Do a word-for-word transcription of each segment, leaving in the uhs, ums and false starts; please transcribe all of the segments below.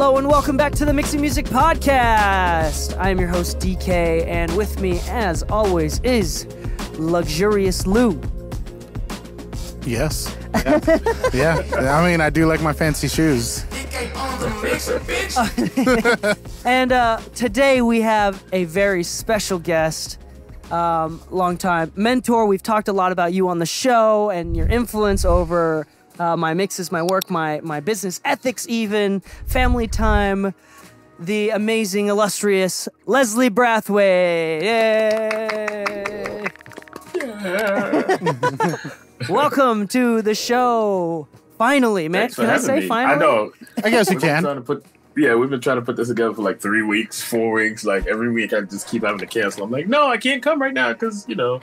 Hello and welcome back to the Mixing Music Podcast. I am your host D K, and with me, as always, is Luxurious Lou. Yes. Yeah. yeah. I mean, I do like my fancy shoes. D K on the mixer, bitch. And uh, today we have a very special guest. Um, long time mentor. We've talked a lot about you on the show and your influence over uh, my mixes, my work, my my business ethics, even family time. The amazing, illustrious Leslie Brathwaite. Yay! Yeah. Welcome to the show. Finally, man. Can I say me. finally? I know. I guess you can. Trying to put. Yeah, we've been trying to put this together for like three weeks, four weeks. Like every week, I just keep having to cancel. I'm like, no, I can't come right now because you know,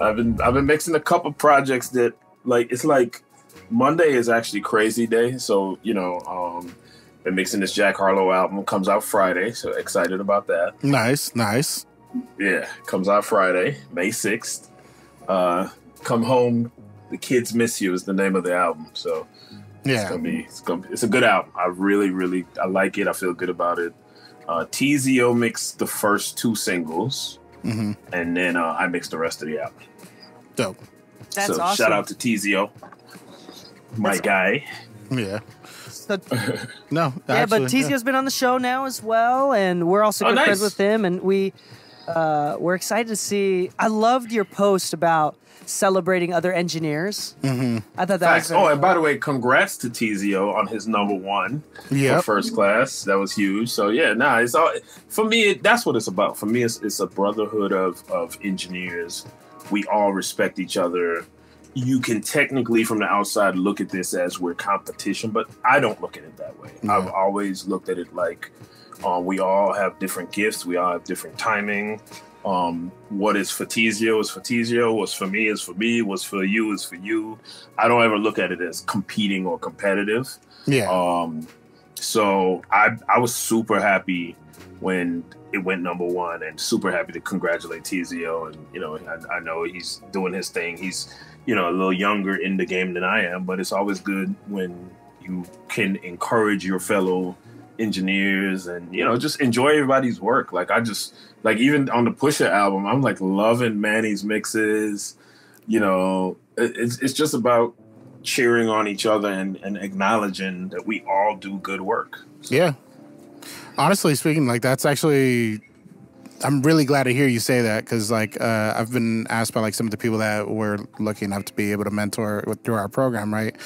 I've been I've been mixing a couple projects that like it's like Monday is actually crazy day. So you know, um, been mixing this Jack Harlow album. Comes out Friday, so excited about that. Nice, nice. Yeah, comes out Friday, May sixth. Uh, Come Home, The Kids Miss You is the name of the album. So. Yeah, it's gonna be, it's gonna be, it's a good album. I really, really, I like it. I feel good about it. Uh, T Z O mixed the first two singles, mm-hmm. and then uh, I mixed the rest of the album. Dope. That's so awesome. Shout out to T Z O, my That's guy. Awesome. Yeah. So, no. Yeah, actually, but T Z O's yeah. been on the show now as well, and we're also good oh, nice. friends with him, and we uh, we're excited to see. I loved your post about celebrating other engineers. Mm-hmm. I thought that Facts. was oh, cool. And by the way, congrats to Tizzio on his number one yep. for First Class. That was huge. So yeah, nah, it's all for me. It, that's what it's about. For me, it's, it's a brotherhood of of engineers. We all respect each other. You can technically, from the outside, look at this as we're competition, but I don't look at it that way. Mm-hmm. I've always looked at it like um, we all have different gifts. We all have different timing. Um, what is for Tizzio is for Tizzio, what's for me is for me, what's for you is for you. I don't ever look at it as competing or competitive. Yeah. Um, so I I was super happy when it went number one, and super happy to congratulate Tizzio. And you know, I, I know he's doing his thing. He's you know a little younger in the game than I am, but it's always good when you can encourage your fellow engineers and you know just enjoy everybody's work. Like I just like even on the Pusha album, I'm like loving Manny's mixes. You know, it's it's just about cheering on each other and, and acknowledging that we all do good work. So. Yeah, honestly speaking, like that's actually I'm really glad to hear you say that because like uh, I've been asked by like some of the people that we're lucky enough to be able to mentor with, through our program, right?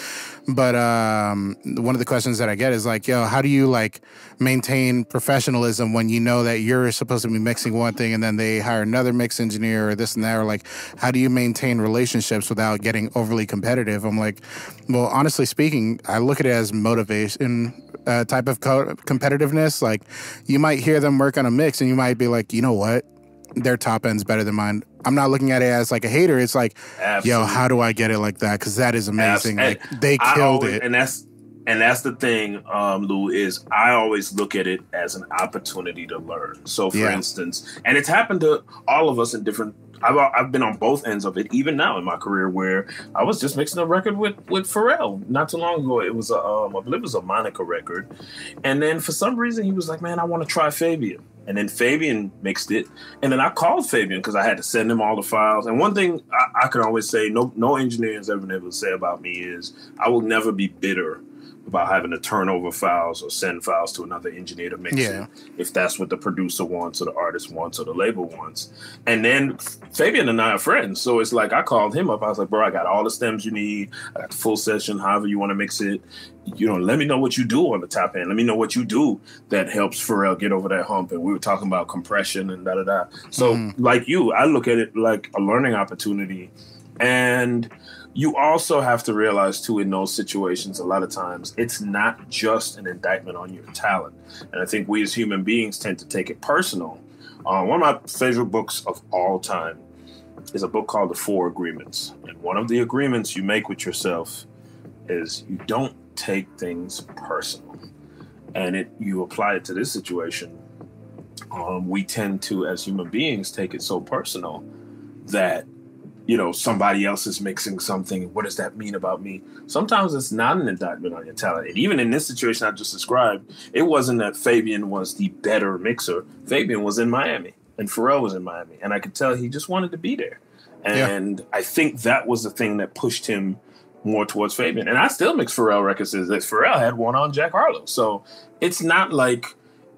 But um, one of the questions that I get is like, yo, how do you like maintain professionalism when you know that you're supposed to be mixing one thing and then they hire another mix engineer or this and that? Or like, how do you maintain relationships without getting overly competitive? I'm like, well, honestly speaking, I look at it as motivation uh, type of co competitiveness. Like you might hear them work on a mix and you might be like, you know what? Their top end's better than mine. I'm not looking at it as like a hater. It's like, Absolutely. yo, how do I get it like that? Because that is amazing. Like they I killed always, it. And that's and that's the thing, um, Lou, is I always look at it as an opportunity to learn. So, for yeah. instance, and it's happened to all of us in different. I've I've been on both ends of it, even now in my career, where I was just mixing a record with with Pharrell not too long ago. It was a um, I believe it was a Monica record, and then for some reason he was like, man, I want to try Fabian. And then Fabian mixed it. And then I called Fabian because I had to send him all the files. And one thing I, I can always say, no no engineer has ever been able to say about me is I will never be bitter about having to turn over files or send files to another engineer to mix yeah. it if that's what the producer wants or the artist wants or the label wants. And then Fabian and I are friends. So it's like I called him up. I was like, bro, I got all the stems you need. I got the full session, however you want to mix it. You know, let me know what you do on the top end. Let me know what you do that helps Pharrell get over that hump. And we were talking about compression and da da da. So mm-hmm. like you, I look at it like a learning opportunity. And you also have to realize, too, in those situations, a lot of times it's not just an indictment on your talent. And I think we as human beings tend to take it personal. Uh, one of my favorite books of all time is a book called The Four Agreements. And one of the agreements you make with yourself is you don't take things personal. And it, you apply it to this situation. Um, we tend to, as human beings, take it so personal that you know, somebody else is mixing something. What does that mean about me? Sometimes it's not an indictment on your talent. And even in this situation I just described, it wasn't that Fabian was the better mixer. Fabian was in Miami and Pharrell was in Miami. And I could tell he just wanted to be there. And yeah. I think that was the thing that pushed him more towards Fabian. And I still mix Pharrell records that Pharrell had one on Jack Harlow. So it's not like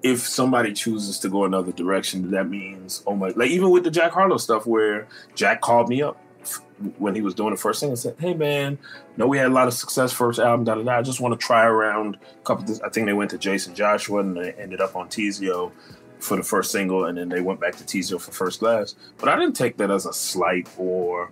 if somebody chooses to go another direction, that means, oh my, like even with the Jack Harlow stuff where Jack called me up when he was doing the first thing and said, hey man, no, we had a lot of success first album, da da da. I just want to try around a couple of, I think they went to Jason Joshua and they ended up on Tizzio for the first single. And then they went back to Tizzio for First Class. But I didn't take that as a slight or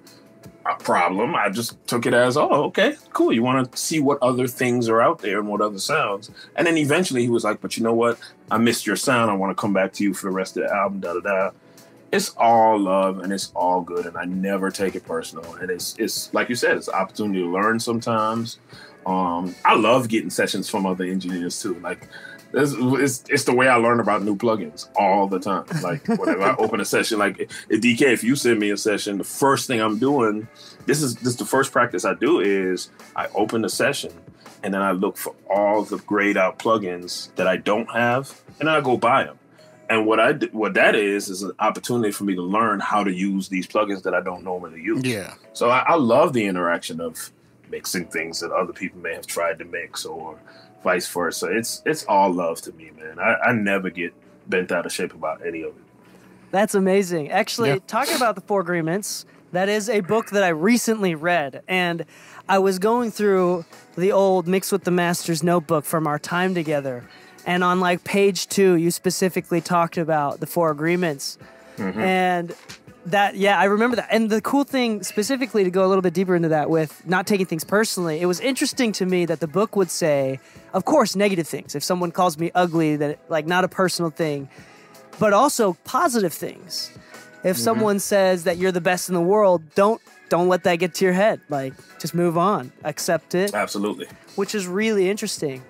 a problem. I just took it as, oh, okay, cool. You want to see what other things are out there and what other sounds. And then eventually he was like, but you know what? I missed your sound. I want to come back to you for the rest of the album, da da da. It's all love and it's all good. And I never take it personal. And it's, it's like you said, it's an opportunity to learn sometimes. Um, I love getting sessions from other engineers too. Like, It's, it's, it's the way I learn about new plugins all the time. Like, whenever I open a session, like, D K, if you send me a session, the first thing I'm doing, this is this is the first practice I do is I open the session and then I look for all the grayed out plugins that I don't have and I go buy them. And what I what that is is an opportunity for me to learn how to use these plugins that I don't normally use. Yeah. So I, I love the interaction of mixing things that other people may have tried to mix or vice versa. It's it's all love to me, man. I, I never get bent out of shape about any of it. That's amazing. Actually, yeah. Talking about the Four Agreements, that is a book that I recently read. And I was going through the old Mix with the Master's notebook from our time together. And on like page two, you specifically talked about the Four Agreements. Mm-hmm. And that, yeah, I remember that. And the cool thing specifically to go a little bit deeper into that with not taking things personally, it was interesting to me that the book would say, of course, negative things. If someone calls me ugly, that like not a personal thing, but also positive things. If mm-hmm. someone says that you're the best in the world, don't don't let that get to your head. Like, just move on, accept it. Absolutely. Which is really interesting.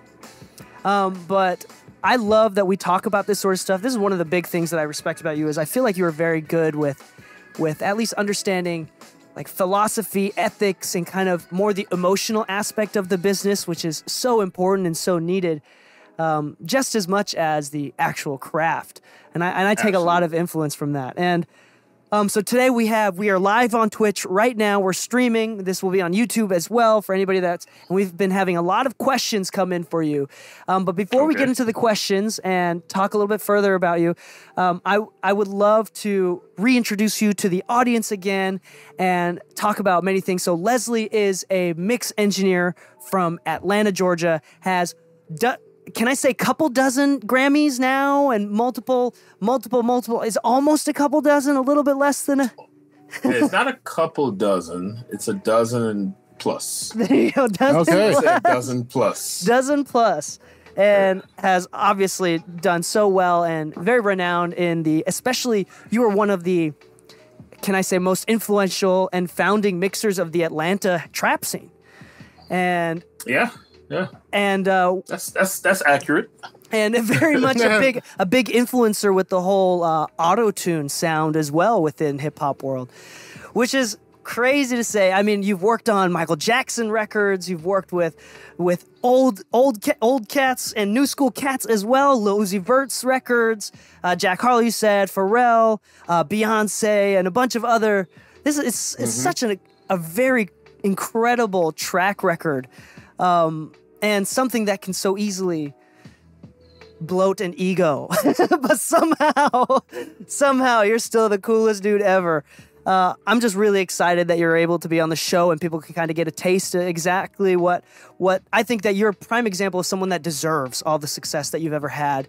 Um, but I love that we talk about this sort of stuff. This is one of the big things that I respect about you is I feel like you are very good with with at least understanding like philosophy, ethics, and kind of more the emotional aspect of the business, which is so important and so needed, um, just as much as the actual craft. And I, and I take Absolutely. a lot of influence from that. And um, so today we have, we are live on Twitch right now. We're streaming. This will be on YouTube as well for anybody that's, and we've been having a lot of questions come in for you. Um, but before okay. we get into the questions and talk a little bit further about you, um, I, I would love to reintroduce you to the audience again and talk about many things. So Leslie is a mix engineer from Atlanta, Georgia, has done, can I say couple dozen Grammys now and multiple, multiple, multiple? It's almost a couple dozen, a little bit less than a... It's not a couple dozen. It's a dozen plus. There you go, dozen okay. plus. A dozen plus. Dozen plus. And has obviously done so well and very renowned in the... Especially, you are one of the, can I say, most influential and founding mixers of the Atlanta trap scene. And... Yeah. Yeah, and uh, that's that's that's accurate, and very much a big a big influencer with the whole uh, auto tune sound as well within hip hop world, which is crazy to say. I mean, you've worked on Michael Jackson records, you've worked with with old old old cats and new school cats as well. Lil Uzi Vert's records, uh, Jack Harlow, you said, Pharrell, uh, Beyonce, and a bunch of other. This is it's, it's mm-hmm. such an, a very incredible track record. Um, and something that can so easily bloat an ego, but somehow, somehow you're still the coolest dude ever. Uh, I'm just really excited that you're able to be on the show and people can kind of get a taste of exactly what, what I think that you're a prime example of someone that deserves all the success that you've ever had.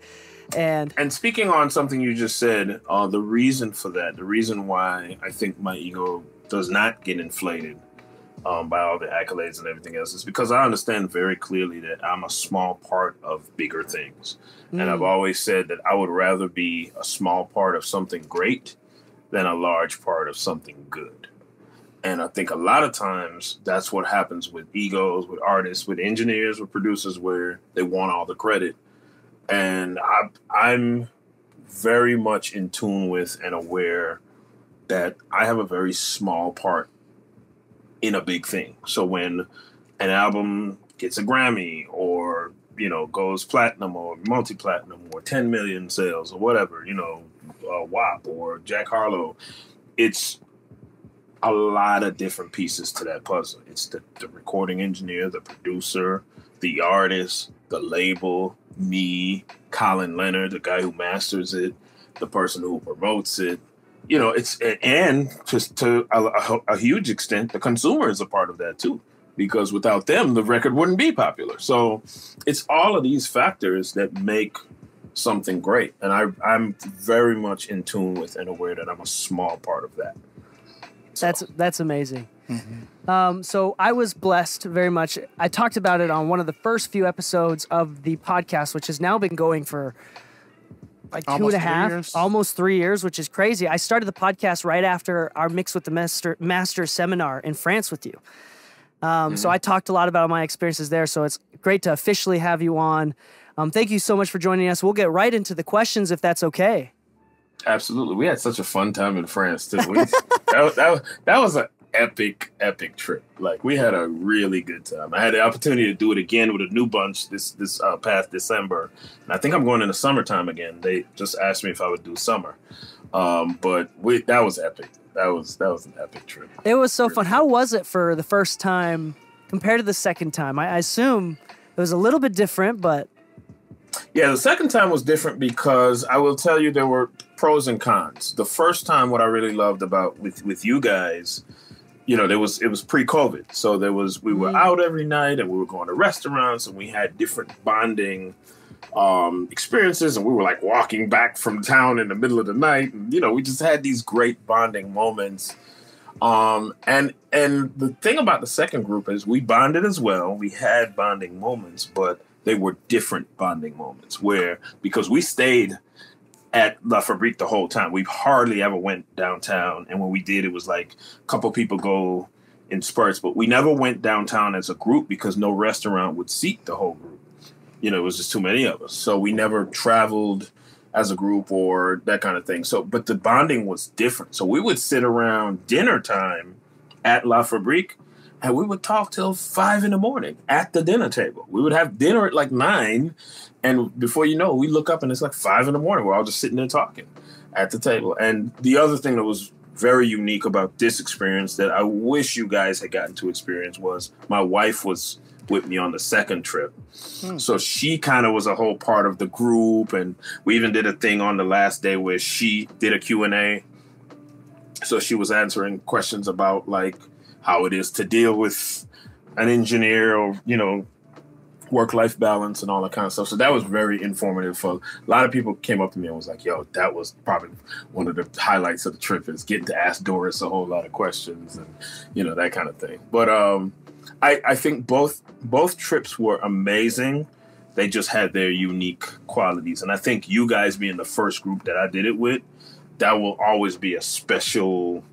And, and speaking on something you just said, uh, the reason for that, the reason why I think my ego does not get inflated Um, by all the accolades and everything else, is because I understand very clearly that I'm a small part of bigger things. Mm. And I've always said that I would rather be a small part of something great than a large part of something good. And I think a lot of times that's what happens with egos, with artists, with engineers, with producers, where they want all the credit. And I, I'm very much in tune with and aware that I have a very small part in a big thing. So when an album gets a Grammy or, you know, goes platinum or multi-platinum or ten million sales or whatever, you know, uh, W A P or Jack Harlow, it's a lot of different pieces to that puzzle. It's the, the recording engineer, the producer, the artist, the label, me, Colin Leonard, the guy who masters it, the person who promotes it. You know, it's, and just to a, a, a huge extent, the consumer is a part of that too, because without them, the record wouldn't be popular. So it's all of these factors that make something great. And I, I'm very much in tune with and aware that I'm a small part of that. So. That's, that's amazing. Mm-hmm. um, so I was blessed very much. I talked about it on one of the first few episodes of the podcast, which has now been going for like almost two and a half, years. almost three years, which is crazy. I started the podcast right after our Mix with the Master, Master seminar in France with you. Um, mm-hmm. So I talked a lot about my experiences there. So it's great to officially have you on. Um, thank you so much for joining us. We'll get right into the questions if that's okay. Absolutely. We had such a fun time in France too. We, that, that, that was an epic, epic trip. Like we had a really good time. I had the opportunity to do it again with a new bunch this this uh, past December. And I think I'm going in the summertime again. They just asked me if I would do summer. Um, but we, that was epic. That was that was an epic trip. It was so really fun. How was it for the first time compared to the second time? I, I assume it was a little bit different, but yeah, the second time was different because I will tell you there were pros and cons. The first time, what I really loved about with with you guys, you know, there was it was pre-COVID, so there was we were mm. out every night and we were going to restaurants and we had different bonding um experiences, and we were like walking back from town in the middle of the night, and you know, we just had these great bonding moments. um and and the thing about the second group is we bonded as well. We had bonding moments, but they were different bonding moments where, because we stayed at La Fabrique the whole time, we hardly ever went downtown, and when we did, it was like a couple people go in spurts, but we never went downtown as a group because no restaurant would seat the whole group. You know, it was just too many of us. So we never traveled as a group or that kind of thing. So, but the bonding was different. So we would sit around dinner time at La Fabrique and we would talk till five in the morning at the dinner table. We would have dinner at like nine. And before you know, we look up and it's like five in the morning. We're all just sitting there talking at the table. And the other thing that was very unique about this experience that I wish you guys had gotten to experience was my wife was with me on the second trip. Hmm. So she kind of was a whole part of the group. And we even did a thing on the last day where she did a Q and A. So she was answering questions about like how it is to deal with an engineer or, you know, work-life balance and all that kind of stuff. So that was very informative. For a lot of people came up to me and was like, yo, that was probably one of the highlights of the trip, is getting to ask Doris a whole lot of questions and, you know, that kind of thing. But um, I, I think both both trips were amazing. They just had their unique qualities. And I think you guys being the first group that I did it with, that will always be a special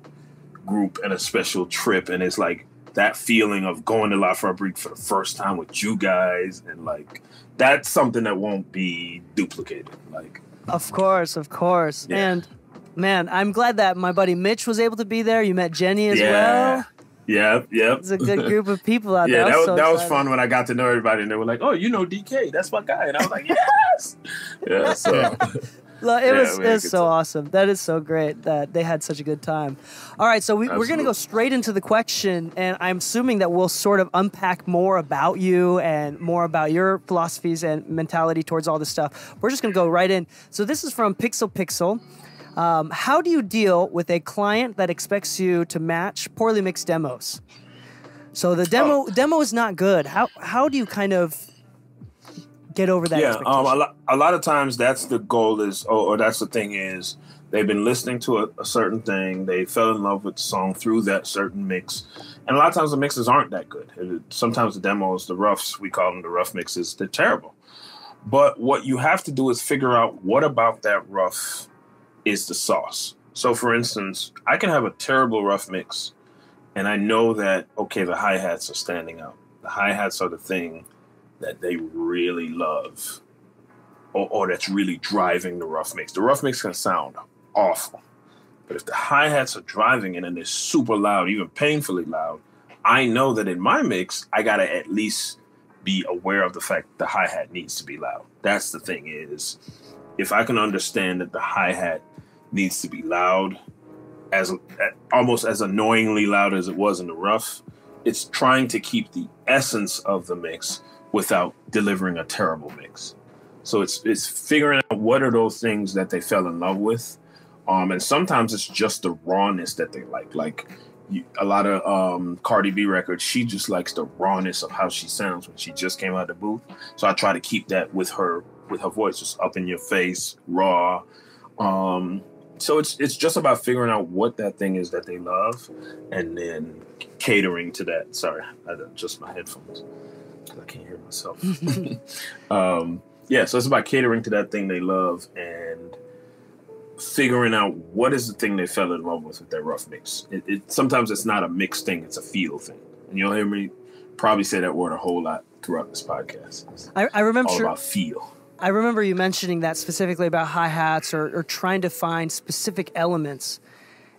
group and a special trip. And it's like that feeling of going to La Fabrique for the first time with you guys. And like, that's something that won't be duplicated. Like, of course, of course. Yeah. And man, I'm glad that my buddy Mitch was able to be there. You met Jenny as yeah. well. Yeah, yeah. It's a good group of people out yeah, there. Yeah, that was, so that was fun when I got to know everybody, and they were like, "Oh, you know D K? That's my guy." And I was like, "Yes." yeah. So Look, it yeah, was it's so time. awesome. That is so great that they had such a good time. All right, so we, we're going to go straight into the question, and I'm assuming that we'll sort of unpack more about you and more about your philosophies and mentality towards all this stuff. We're just going to go right in. So this is from Pixel Pixel. Um, how do you deal with a client that expects you to match poorly mixed demos? So the demo oh. demo is not good. How how do you kind of get over that? Yeah, um, a lot a lot of times that's the goal is, or, or that's the thing is, they've been listening to a, a certain thing, they fell in love with the song through that certain mix, and a lot of times the mixes aren't that good. It, sometimes the demos, the roughs, we call them the rough mixes, they're terrible. But what you have to do is figure out what about that rough is the sauce. So for instance, I can have a terrible rough mix and I know that, okay, the hi-hats are standing out. The hi-hats are the thing that they really love or, or that's really driving the rough mix. The rough mix can sound awful, But if the hi-hats are driving in and they're super loud, even painfully loud, I know that in my mix, I got to at least be aware of the fact the hi-hat needs to be loud. That's the thing is, if I can understand that the hi-hat needs to be loud, as almost as annoyingly loud as it was in the rough, it's trying to keep the essence of the mix without delivering a terrible mix. So it's it's figuring out what are those things that they fell in love with. Um, and sometimes it's just the rawness that they like. Like you, a lot of um, Cardi B records, she just likes the rawness of how she sounds when she just came out of the booth. So I try to keep that with her with her voice, just up in your face, raw. Um, so it's it's just about figuring out what that thing is that they love, and then catering to that. Sorry, I just my headphones because I can't hear myself. um, yeah, so it's about catering to that thing they love and figuring out what is the thing they fell in love with with their rough mix. It, it sometimes it's not a mix thing, it's a feel thing. And you'll hear me probably say that word a whole lot throughout this podcast. It's I, I remember all about feel. I remember you mentioning that specifically about hi-hats or, or trying to find specific elements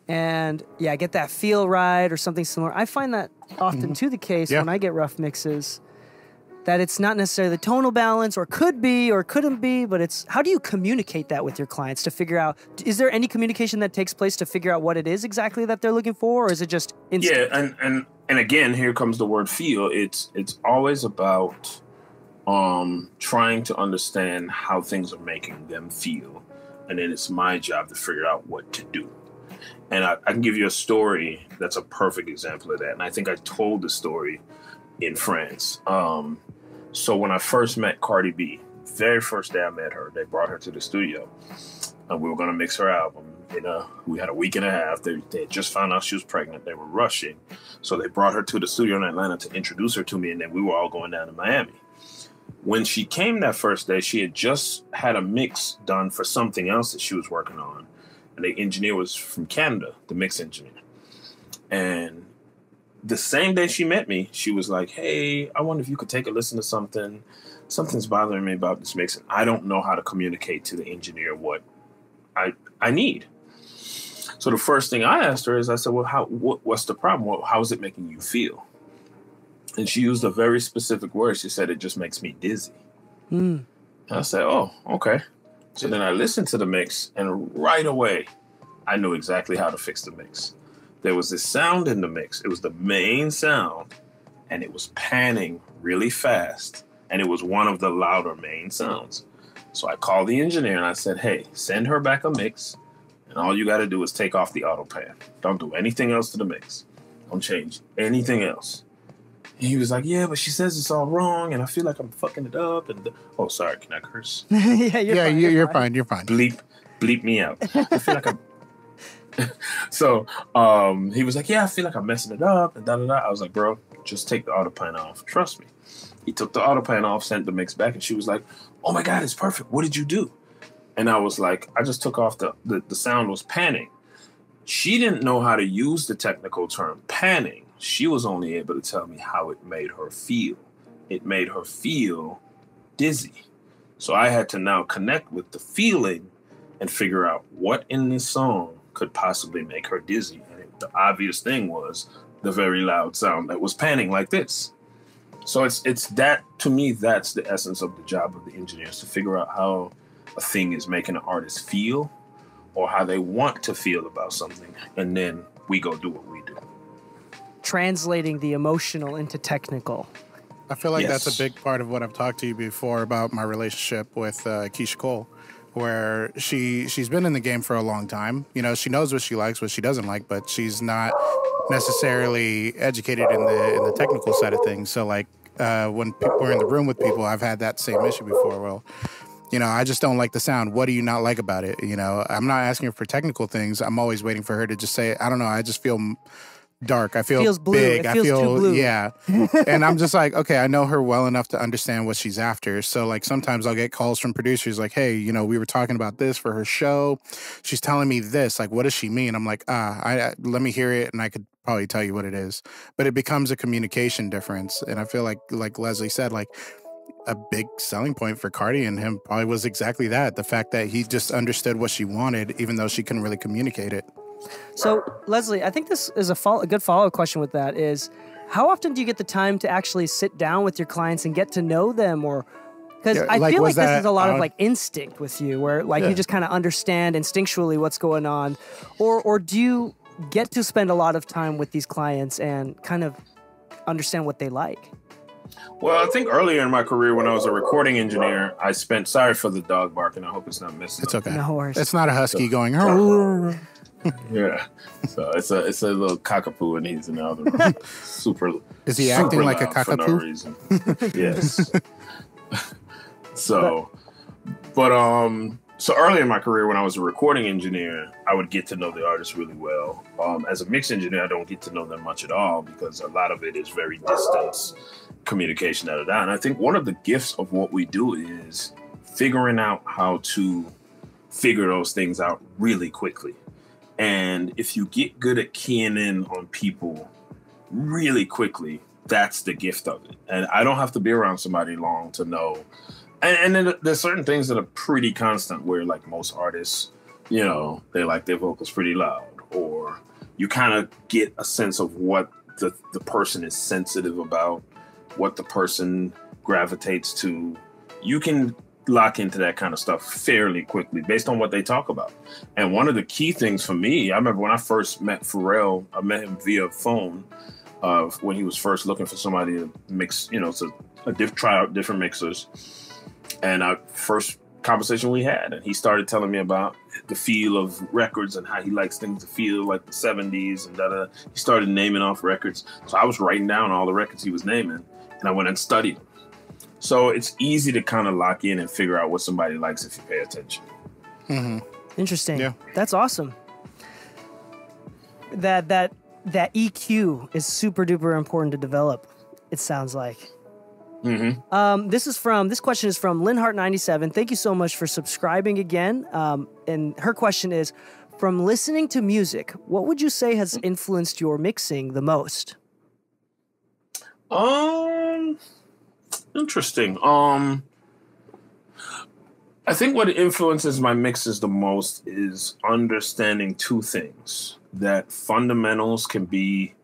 and yeah, get that feel right or something similar. I find that often mm-hmm. to the case yeah. when I get rough mixes, that it's not necessarily the tonal balance or could be or couldn't be, but it's how do you communicate that with your clients to figure out, is there any communication that takes place to figure out what it is exactly that they're looking for, or is it just instinct? Yeah, and, and, and again, here comes the word feel. It's, it's always about um, trying to understand how things are making them feel, and then it's my job to figure out what to do. And I, I can give you a story that's a perfect example of that, and I think I told the story in France. Um, so when I first met Cardi B, very first day I met her, they brought her to the studio and we were going to mix her album. You know, we had a week and a half. They, they had just found out she was pregnant. They were rushing. So they brought her to the studio in Atlanta to introduce her to me. And then we were all going down to Miami. When she came that first day, she had just had a mix done for something else that she was working on. And the engineer was from Canada, the mix engineer. And the same day she met me, she was like, hey, I wonder if you could take a listen to something. Something's bothering me about this mix, and I don't know how to communicate to the engineer what I I need. So the first thing I asked her is, I said, well, how what, what's the problem? Well, how is it making you feel? And she used a very specific word. She said, it just makes me dizzy. Mm. And I said, oh, okay. So then I listened to the mix, and right away, I knew exactly how to fix the mix. There was this sound in the mix. It was the main sound, and it was panning really fast, and it was one of the louder main sounds. So I called the engineer, and I said, hey, send her back a mix, and all you got to do is take off the auto pan. Don't do anything else to the mix. Don't change anything else. And he was like, yeah, but she says it's all wrong, and I feel like I'm fucking it up. And oh, sorry, can I curse? yeah, you're, yeah fine, you're, you're fine. fine. You're fine. Bleep, bleep me out. I feel like I'm... So um, he was like, yeah, I feel like I'm messing it up. And da, da, da. I was like, bro, just take the auto pan off. Trust me. He took the auto pan off, sent the mix back. And she was like, oh, my God, it's perfect. What did you do? And I was like, I just took off the, the, the sound was panning. She didn't know how to use the technical term panning. She was only able to tell me how it made her feel. It made her feel dizzy. So I had to now connect with the feeling and figure out what in this song could possibly make her dizzy. And it, the obvious thing was the very loud sound that was panning like this. So it's it's that, to me, that's the essence of the job of the engineers, to figure out how a thing is making an artist feel or how they want to feel about something. And then we go do what we do. Translating the emotional into technical. I feel like yes. that's a big part of what I've talked to you before about my relationship with uh, Keisha Cole, where she, she's been in the game for a long time. You know, she knows what she likes, what she doesn't like, but she's not necessarily educated in the, in the technical side of things. So, like, uh, when people are in the room with people, I've had that same issue before. Well, you know, I just don't like the sound. What do you not like about it? You know, I'm not asking her for technical things. I'm always waiting for her to just say, I don't know, I just feel dark. I feel feels blue. big. It feels I feel, too blue. yeah. And I'm just like, okay, I know her well enough to understand what she's after. So, like, sometimes I'll get calls from producers like, hey, you know, we were talking about this for her show. She's telling me this. Like, what does she mean? I'm like, ah, I, I, let me hear it. And I could probably tell you what it is. But it becomes a communication difference. And I feel like, like Leslie said, like, a big selling point for Cardi and him probably was exactly that. The fact that he just understood what she wanted, even though she couldn't really communicate it. So, Leslie, I think this is a, follow a good follow-up question with that is, how often do you get the time to actually sit down with your clients and get to know them? Or because yeah, I like, feel like this is a lot of like instinct with you, where like yeah. you just kind of understand instinctually what's going on, or or do you get to spend a lot of time with these clients and kind of understand what they like? Well, I think earlier in my career when I was a recording engineer, I spent, sorry for the dog barking, I hope it's not missing. It's okay. No worries. It's not a husky so, going, oh. Yeah. So it's a it's a little cockapoo and he's in the other room. Super. Is he super acting like a cockapoo? For no reason. Yes. So, but, but um, so early in my career when I was a recording engineer, I would get to know the artists really well. Um, as a mix engineer, I don't get to know them much at all because a lot of it is very distance communication. Out of that. And I think one of the gifts of what we do is figuring out how to figure those things out really quickly. And if you get good at keying in on people really quickly, that's the gift of it. And I don't have to be around somebody long to know. And, and then there's certain things that are pretty constant where, like, most artists, you know, they like their vocals pretty loud, or you kind of get a sense of what the, the person is sensitive about, what the person gravitates to. You can lock into that kind of stuff fairly quickly based on what they talk about. And one of the key things for me, I remember when I first met Pharrell, I met him via phone uh, when he was first looking for somebody to mix, you know, to a diff, try out different mixers. And our first conversation we had, and he started telling me about the feel of records and how he likes things to feel like the seventies and da da. He started naming off records. So I was writing down all the records he was naming and I went and studied them. So it's easy to kind of lock in and figure out what somebody likes if you pay attention. Mm-hmm. Interesting. Yeah. That's awesome. That that that E Q is super duper important to develop, it sounds like. Mm-hmm. um, this is from this question is from Linhart ninety-seven. Thank you so much for subscribing again. Um, and her question is, from listening to music, what would you say has influenced your mixing the most? Um. Interesting. Um, I think what influences my mixes the most is understanding two things. That fundamentals can be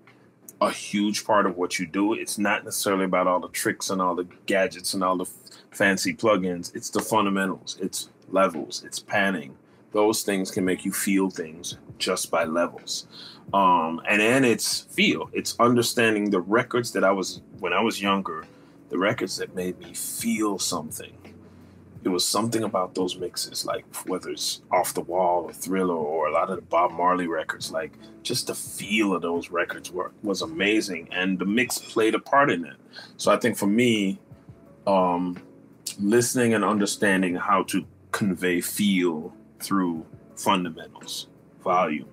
a huge part of what you do. It's not necessarily about all the tricks and all the gadgets and all the fancy plugins. It's the fundamentals. It's levels. It's panning. Those things can make you feel things just by levels. Um, and then it's feel. It's understanding the records that I was, when I was younger, the records that made me feel something. It was something about those mixes, like whether it's Off the Wall or Thriller or a lot of the Bob Marley records, like just the feel of those records were, was amazing. And the mix played a part in it. So I think for me, um, listening and understanding how to convey feel through fundamentals, volume,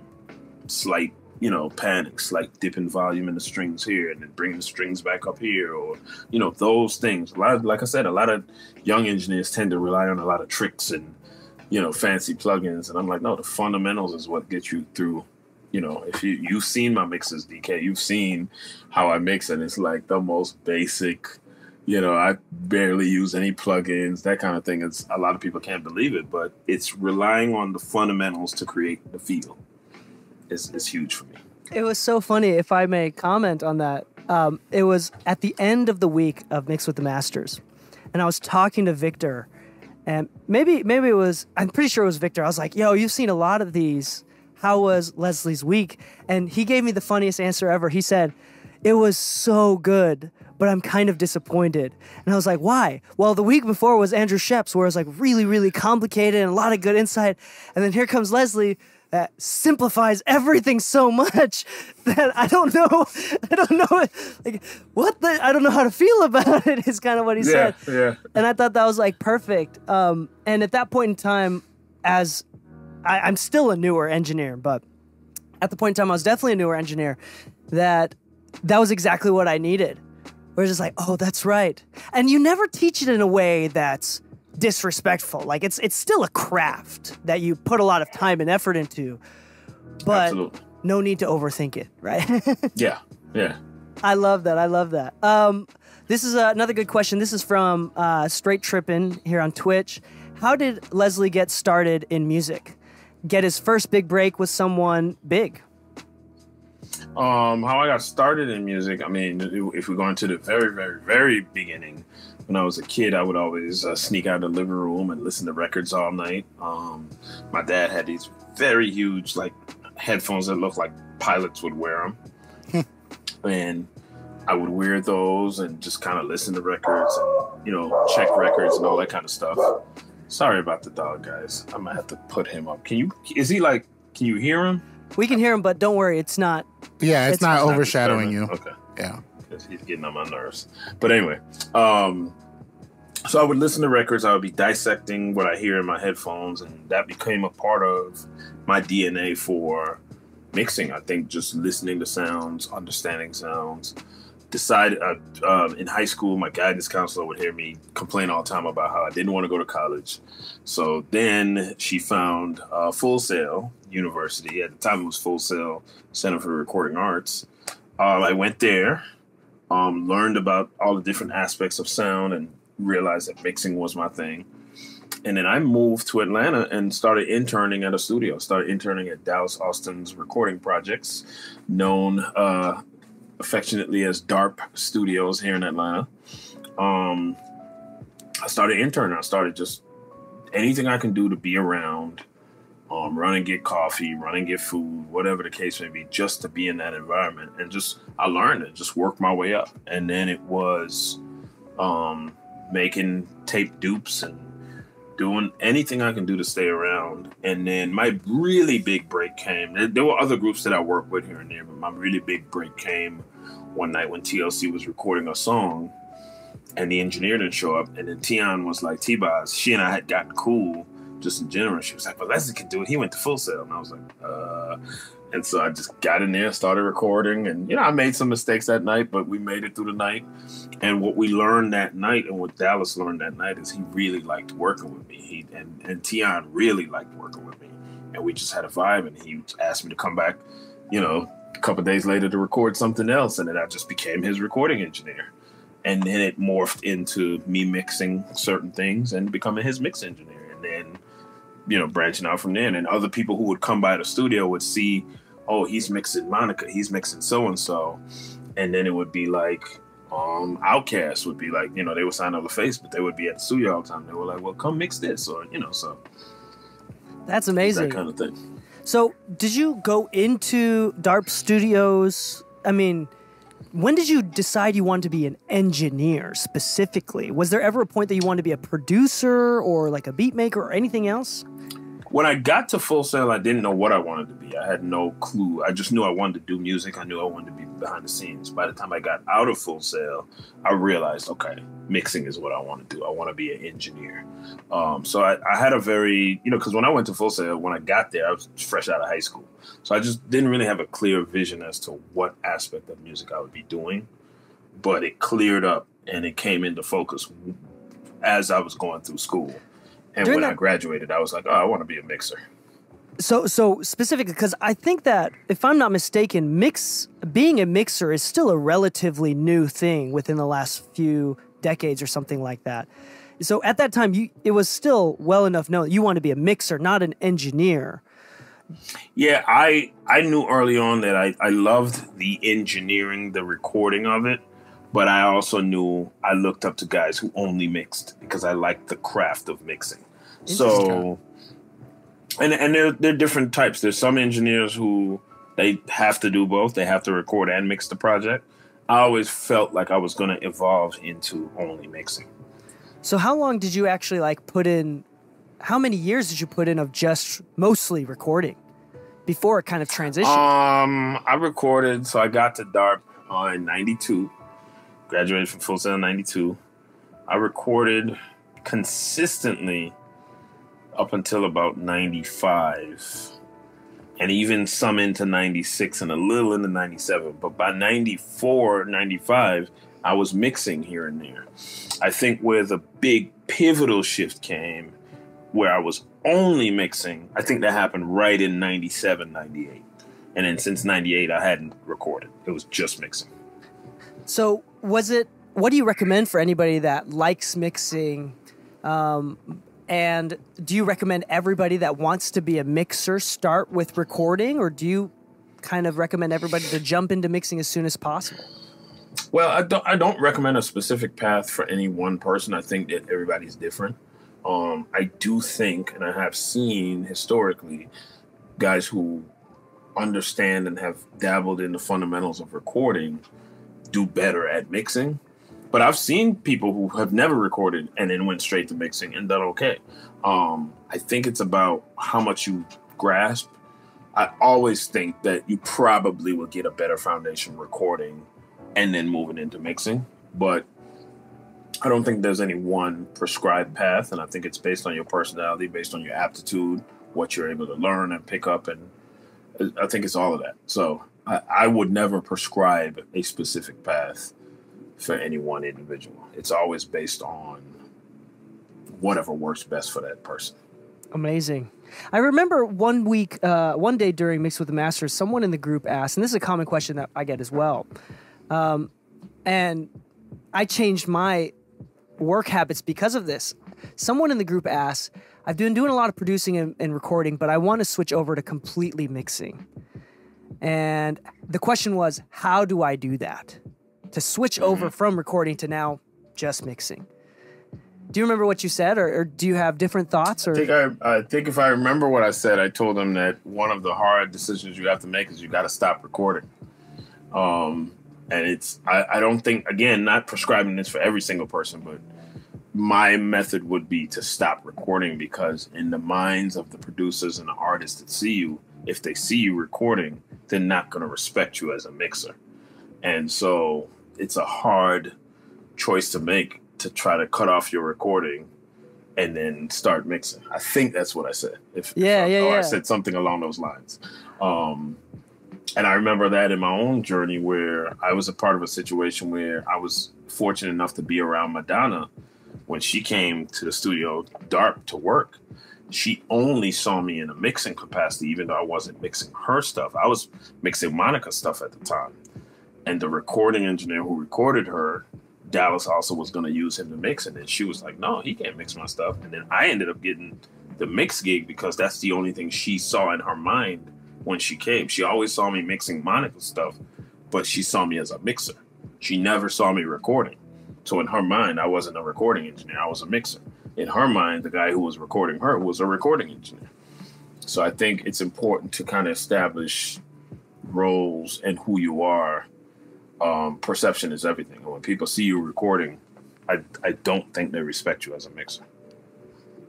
slight, you know, panics, like dipping volume in the strings here and then bringing the strings back up here, or, you know, those things. A lot of, like I said, a lot of young engineers tend to rely on a lot of tricks and, you know, fancy plugins. And I'm like, no, the fundamentals is what gets you through. You know, if you, you've seen my mixes, D K, you've seen how I mix, and it's like the most basic, you know, I barely use any plugins, that kind of thing. It's, a lot of people can't believe it, but it's relying on the fundamentals to create the feel. Is, is huge for me. It was so funny, if I may comment on that. Um, it was at the end of the week of Mix with the Masters, and I was talking to Victor, and maybe maybe it was, I'm pretty sure it was Victor. I was like, yo, you've seen a lot of these. How was Leslie's week? And he gave me the funniest answer ever. He said, it was so good, but I'm kind of disappointed. And I was like, why? Well, the week before was Andrew Shepp's, where it was like really, really complicated and a lot of good insight. And then here comes Leslie, that simplifies everything so much that I don't know, I don't know, like, what the, I don't know how to feel about it is kind of what he yeah, said. Yeah. And I thought that was, like, perfect. Um, and at that point in time, as, I, I'm still a newer engineer, but at the point in time, I was definitely a newer engineer, that that was exactly what I needed. We're just like, oh, that's right. And you never teach it in a way that's disrespectful. Like, it's it's still a craft that you put a lot of time and effort into, but absolutely no need to overthink it, right? Yeah, yeah. I love that. I love that. Um, this is uh, another good question. This is from uh, Straight Trippin' here on Twitch. How did Leslie get started in music? get his first big break with someone big? Um, how I got started in music, I mean, if we go into the very, very, very beginning, when I was a kid, I would always uh, sneak out of the living room and listen to records all night. Um, my dad had these very huge, like, headphones that looked like pilots would wear them. And I would wear those and just kind of listen to records and, you know, check records and all that kind of stuff. Sorry about the dog, guys. I'm going to have to put him up. Can you, is he like, can you hear him? We can hear him, but don't worry, it's not. Yeah, it's, it's not, not overshadowing you. Okay. Yeah. Because he's getting on my nerves. But anyway, um, so I would listen to records. I would be dissecting what I hear in my headphones, and that became a part of my D N A for mixing. I think just listening to sounds, understanding sounds. Decided uh, uh, in high school, my guidance counselor would hear me complain all the time about how I didn't want to go to college. So then she found uh, Full Sail University. At the time, it was Full Sail Center for Recording Arts. Um, I went there, um, learned about all the different aspects of sound, and realized that mixing was my thing. And then I moved to Atlanta and started interning at a studio. Started interning at Dallas Austin's recording projects, known uh, affectionately as DARP Studios here in Atlanta. Um, I started interning. I started just anything I can do to be around, um, run and get coffee, run and get food, whatever the case may be, just to be in that environment. And just, I learned it, just worked my way up. And then it was um, making tape dupes and doing anything I can do to stay around. And then my really big break came. There were other groups that I worked with here and there, but my really big break came one night when T L C was recording a song and the engineer didn't show up. And then Tion was like, T-Boz, she and I had gotten cool just in general. She was like, but Leslie can do it. He went to Full Sail. And I was like, uh... And so I just got in there, started recording. And, you know, I made some mistakes that night, but we made it through the night. And what we learned that night and what Dallas learned that night is he really liked working with me. He and, and Tion really liked working with me. And we just had a vibe. And he asked me to come back, you know, a couple of days later to record something else. And then I just became his recording engineer. And then it morphed into me mixing certain things and becoming his mix engineer. And then, you know, branching out from there. And other people who would come by the studio would see, oh, he's mixing Monica, he's mixing so-and-so. And then it would be like, um, Outkast would be like, you know, they would sign up with Face, but they would be at the studio all the time. They were like, well, come mix this, or, you know, so. That's amazing. That kind of thing. So did you go into DARP Studios? I mean, when did you decide you wanted to be an engineer specifically? Was there ever a point that you wanted to be a producer or like a beat maker or anything else? When I got to Full Sail, I didn't know what I wanted to be. I had no clue. I just knew I wanted to do music. I knew I wanted to be behind the scenes. By the time I got out of Full Sail, I realized, okay, mixing is what I want to do. I want to be an engineer. Um, so I, I had a very, you know, because when I went to Full Sail, when I got there, I was fresh out of high school. So I just didn't really have a clear vision as to what aspect of music I would be doing. But it cleared up and it came into focus as I was going through school. And During when that, I graduated, I was like, oh, I want to be a mixer. So so specifically, because I think that, if I'm not mistaken, mix being a mixer is still a relatively new thing within the last few decades or something like that. So at that time, you, it was still well enough known that you want to be a mixer, not an engineer. Yeah, I, I knew early on that I, I loved the engineering, the recording of it. But I also knew I looked up to guys who only mixed because I liked the craft of mixing. So, and and there, there are different types. There's some engineers who they have to do both. They have to record and mix the project. I always felt like I was going to evolve into only mixing. So how long did you actually like put in, how many years did you put in of just mostly recording before it kind of transitioned? Um, I recorded, so I got to DARP uh, in ninety-two. Graduated from Full Sail in ninety-two. I recorded consistently up until about ninety-five, and even some into ninety-six and a little into ninety-seven. But by ninety-four, ninety-five, I was mixing here and there. I think where the big pivotal shift came, where I was only mixing, I think that happened right in ninety-seven, ninety-eight. And then since ninety-eight, I hadn't recorded. It was just mixing. So was it, what do you recommend for anybody that likes mixing, um, And do you recommend everybody that wants to be a mixer start with recording, or do you kind of recommend everybody to jump into mixing as soon as possible? Well, I don't, I don't recommend a specific path for any one person. I think that everybody's different. Um, I do think, and I have seen historically, guys who understand and have dabbled in the fundamentals of recording do better at mixing. But I've seen people who have never recorded and then went straight to mixing and done okay. Um, I think it's about how much you grasp. I always think that you probably will get a better foundation recording and then moving into mixing. But I don't think there's any one prescribed path. And I think it's based on your personality, based on your aptitude, what you're able to learn and pick up. And I think it's all of that. So I, I would never prescribe a specific path for any one individual. It's always based on whatever works best for that person. Amazing. I remember one week, uh, one day during Mix with the Masters, someone in the group asked, and this is a common question that I get as well, um, and I changed my work habits because of this. Someone in the group asked, I've been doing a lot of producing and, and recording, but I want to switch over to completely mixing. And the question was, how do I do that? To switch over from recording to now just mixing. Do you remember what you said, or, or do you have different thoughts? Or? I, think I, I think if I remember what I said, I told them that one of the hard decisions you have to make is you got to stop recording. Um, and it's, I, I don't think, again, not prescribing this for every single person, but my method would be to stop recording, because in the minds of the producers and the artists that see you, if they see you recording, they're not going to respect you as a mixer. And so it's a hard choice to make, to try to cut off your recording and then start mixing. I think that's what I said. If, yeah, if I, yeah, or yeah. I said something along those lines. Um, and I remember that in my own journey, where I was a part of a situation where I was fortunate enough to be around Madonna when she came to the studio DARP to work. She only saw me in a mixing capacity, even though I wasn't mixing her stuff. I was mixing Monica's stuff at the time. And the recording engineer who recorded her, Dallas also was going to use him to mix. And then she was like, no, he can't mix my stuff. And then I ended up getting the mix gig because that's the only thing she saw in her mind when she came. She always saw me mixing Monica's stuff, but she saw me as a mixer. She never saw me recording. So in her mind, I wasn't a recording engineer. I was a mixer. In her mind, the guy who was recording her was a recording engineer. So I think it's important to kind of establish roles and who you are. Um, perception is everything. When people see you recording, I, I don't think they respect you as a mixer.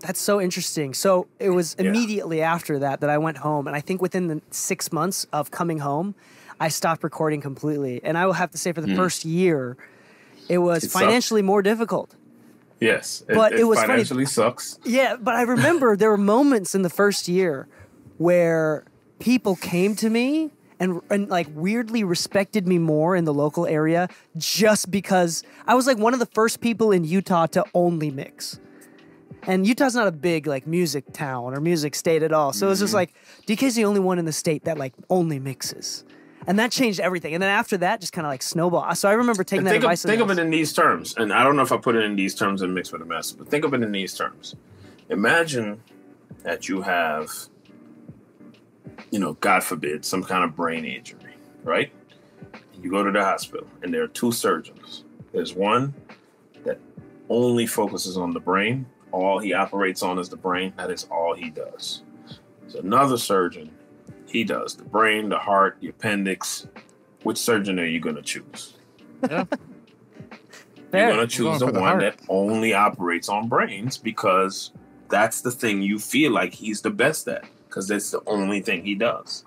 That's so interesting. So it was immediately yeah. after that that I went home. And I think within the six months of coming home, I stopped recording completely. And I will have to say for the mm. first year, it was it financially sucked. more difficult. Yes. It, but it, it was financially funny. sucks. Yeah. But I remember there were moments in the first year where people came to me And, and like weirdly respected me more in the local area, just because I was like one of the first people in Utah to only mix. And Utah's not a big like music town or music state at all. So mm-hmm. it was just like, D K's the only one in the state that like only mixes. And that changed everything. And then after that, just kind of like snowball. So I remember taking that advice. Think of it in these terms. And I don't know if I put it in these terms in Mix with the Master, but think of it in these terms. Imagine that you have, you know, God forbid, some kind of brain injury, right? You go to the hospital and there are two surgeons. There's one that only focuses on the brain. All he operates on is the brain. That is all he does. There's another surgeon. He does the brain, the heart, the appendix. Which surgeon are you going to choose? Yeah. You're going to choose the one that only operates on brains, because that's the thing you feel like he's the best at, because that's the only thing he does.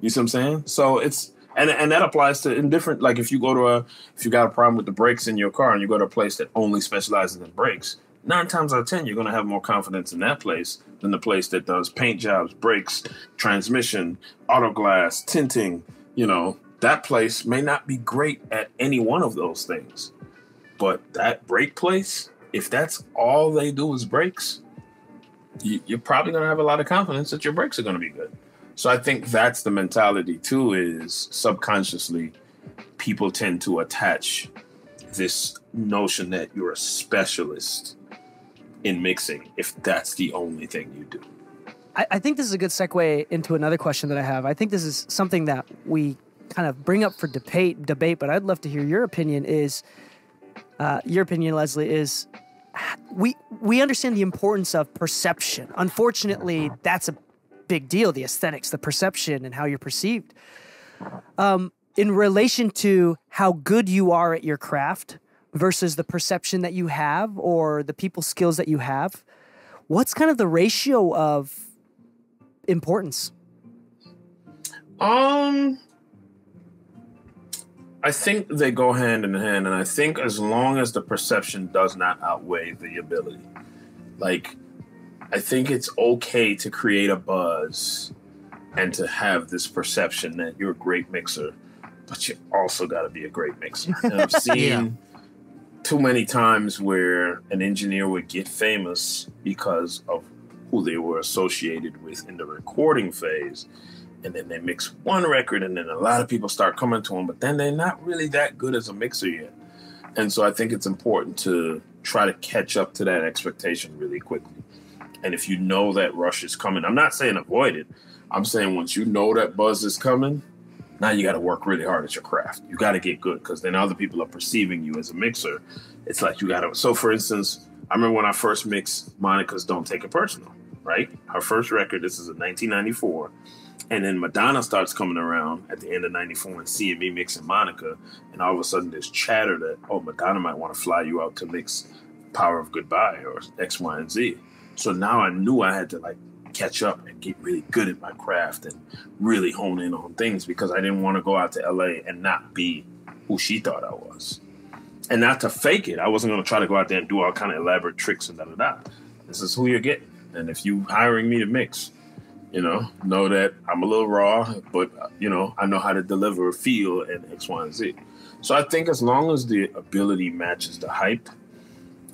You see what I'm saying? So it's, and and that applies to indifferent, like if you go to a, if you got a problem with the brakes in your car and you go to a place that only specializes in brakes, nine times out of ten, you're going to have more confidence in that place than the place that does paint jobs, brakes, transmission, auto glass, tinting. You know, that place may not be great at any one of those things, but that brake place, if that's all they do is brakes, you're probably going to have a lot of confidence that your brakes are going to be good. So I think that's the mentality too, is subconsciously people tend to attach this notion that you're a specialist in mixing if that's the only thing you do. I, I think this is a good segue into another question that I have. I think this is something that we kind of bring up for debate, debate, but I'd love to hear your opinion is, uh, your opinion, Leslie, is we, we understand the importance of perception. Unfortunately, that's a big deal, the aesthetics, the perception and how you're perceived. Um, in relation to how good you are at your craft versus the perception that you have or the people skills that you have, what's kind of the ratio of importance? Um... I think they go hand in hand, and I think as long as the perception does not outweigh the ability. Like, I think it's okay to create a buzz and to have this perception that you're a great mixer, but you also got to be a great mixer. And I've seen yeah. too many times where an engineer would get famous because of who they were associated with in the recording phase. And then they mix one record, and then a lot of people start coming to them, but then they're not really that good as a mixer yet. And so I think it's important to try to catch up to that expectation really quickly. And if you know that rush is coming, I'm not saying avoid it. I'm saying once you know that buzz is coming, now you got to work really hard at your craft. You got to get good, because then other people are perceiving you as a mixer. It's like you got to. So, for instance, I remember when I first mixed Monica's Don't Take It Personal, right? Her first record, this is in nineteen ninety-four. And then Madonna starts coming around at the end of ninety-four and seeing me mixing Monica. And all of a sudden there's chatter that, oh, Madonna might want to fly you out to mix Power of Goodbye or X, Y, and Z. So now I knew I had to like catch up and get really good at my craft and really hone in on things, because I didn't want to go out to L A and not be who she thought I was. And not to fake it. I wasn't going to try to go out there and do all kind of elaborate tricks and da-da-da. This is who you're getting. And if you're hiring me to mix, you know, know that I'm a little raw, but, you know, I know how to deliver a feel and X, Y, and Z. So I think as long as the ability matches the hype,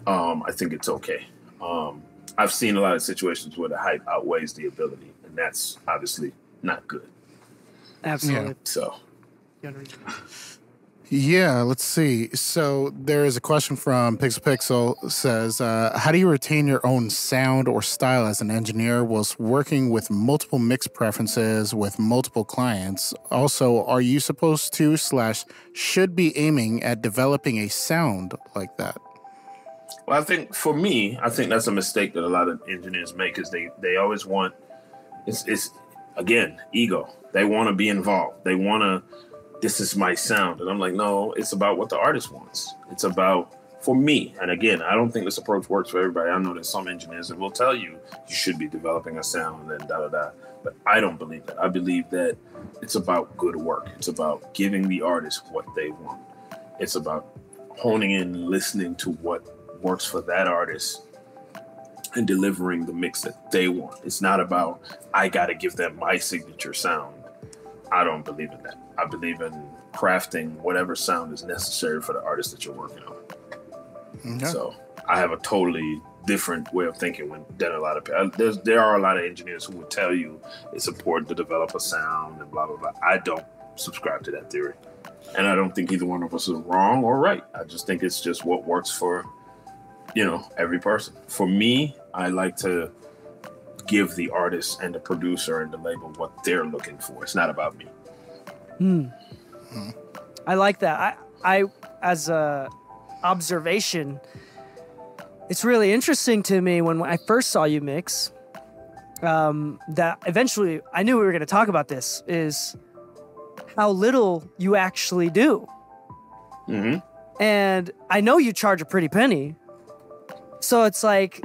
um, I think it's okay. Um, I've seen a lot of situations where the hype outweighs the ability, and that's obviously not good. Absolutely. Yeah. So. Yeah, let's see. So there is a question from Pixel Pixel. Says, uh, how do you retain your own sound or style as an engineer whilst working with multiple mix preferences with multiple clients? Also, are you supposed to slash should be aiming at developing a sound like that? Well, I think for me, I think that's a mistake that a lot of engineers make, is they, they always want, it's, it's, again, ego. They want to be involved. They want to, this is my sound. And I'm like, no, it's about what the artist wants. It's about, for me, and again, I don't think this approach works for everybody. I know there's some engineers that will tell you you should be developing a sound and da-da-da, but I don't believe that. I believe that it's about good work. It's about giving the artist what they want. It's about honing in, listening to what works for that artist and delivering the mix that they want. It's not about, I got to give them my signature sound. I don't believe in that. I believe in crafting whatever sound is necessary for the artist that you're working on. Okay. So I have a totally different way of thinking when, than a lot of people. There's, there are a lot of engineers who will tell you it's important to develop a sound and blah, blah, blah. I don't subscribe to that theory. And I don't think either one of us is wrong or right. I just think it's just what works for, you know, every person. For me, I like to give the artist and the producer and the label what they're looking for. It's not about me. Mm. Mm. I like that. I, I, as a observation, it's really interesting to me when I first saw you mix, um, that eventually I knew we were going to talk about this, is how little you actually do. Mm-hmm. And I know you charge a pretty penny. So it's like,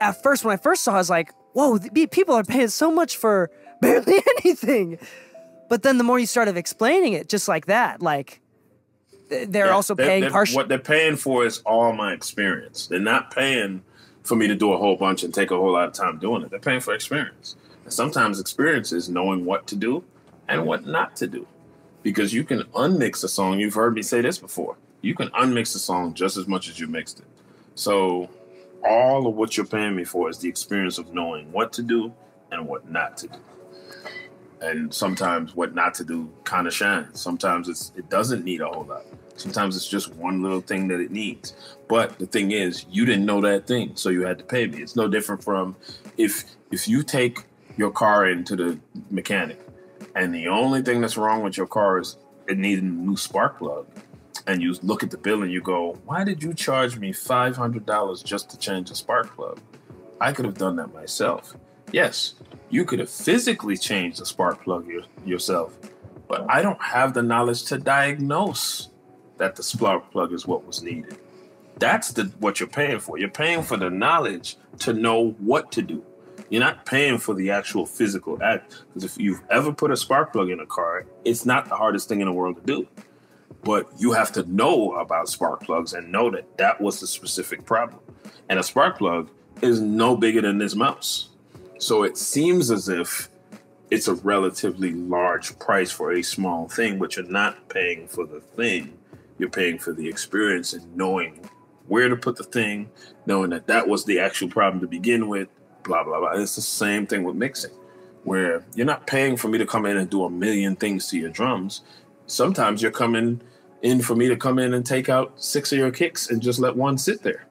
at first, when I first saw it, I was like, whoa, people are paying so much for barely anything. But then the more you started explaining it, just like that, like they're yeah, also they're, paying partial. What they're paying for is all my experience. They're not paying for me to do a whole bunch and take a whole lot of time doing it. They're paying for experience. And sometimes experience is knowing what to do and what not to do. Because you can unmix a song. You've heard me say this before. You can unmix a song just as much as you mixed it. So all of what you're paying me for is the experience of knowing what to do and what not to do. And sometimes what not to do kind of shines. Sometimes it's, it doesn't need a whole lot. Sometimes it's just one little thing that it needs. But the thing is, you didn't know that thing, so you had to pay me. It's no different from if if you take your car into the mechanic and the only thing that's wrong with your car is it needed a new spark plug, and you look at the bill and you go, why did you charge me five hundred dollars just to change a spark plug? I could have done that myself. Yes, you could have physically changed the spark plug your, yourself, but I don't have the knowledge to diagnose that the spark plug is what was needed. That's the what you're paying for. You're paying for the knowledge to know what to do. You're not paying for the actual physical act, because if you've ever put a spark plug in a car, it's not the hardest thing in the world to do. But you have to know about spark plugs and know that that was the specific problem. And a spark plug is no bigger than this mouse. So it seems as if it's a relatively large price for a small thing, but you're not paying for the thing. You're paying for the experience and knowing where to put the thing, knowing that that was the actual problem to begin with, blah, blah, blah. It's the same thing with mixing, where you're not paying for me to come in and do a million things to your drums. Sometimes you're coming in for me to come in and take out six of your kicks and just let one sit there.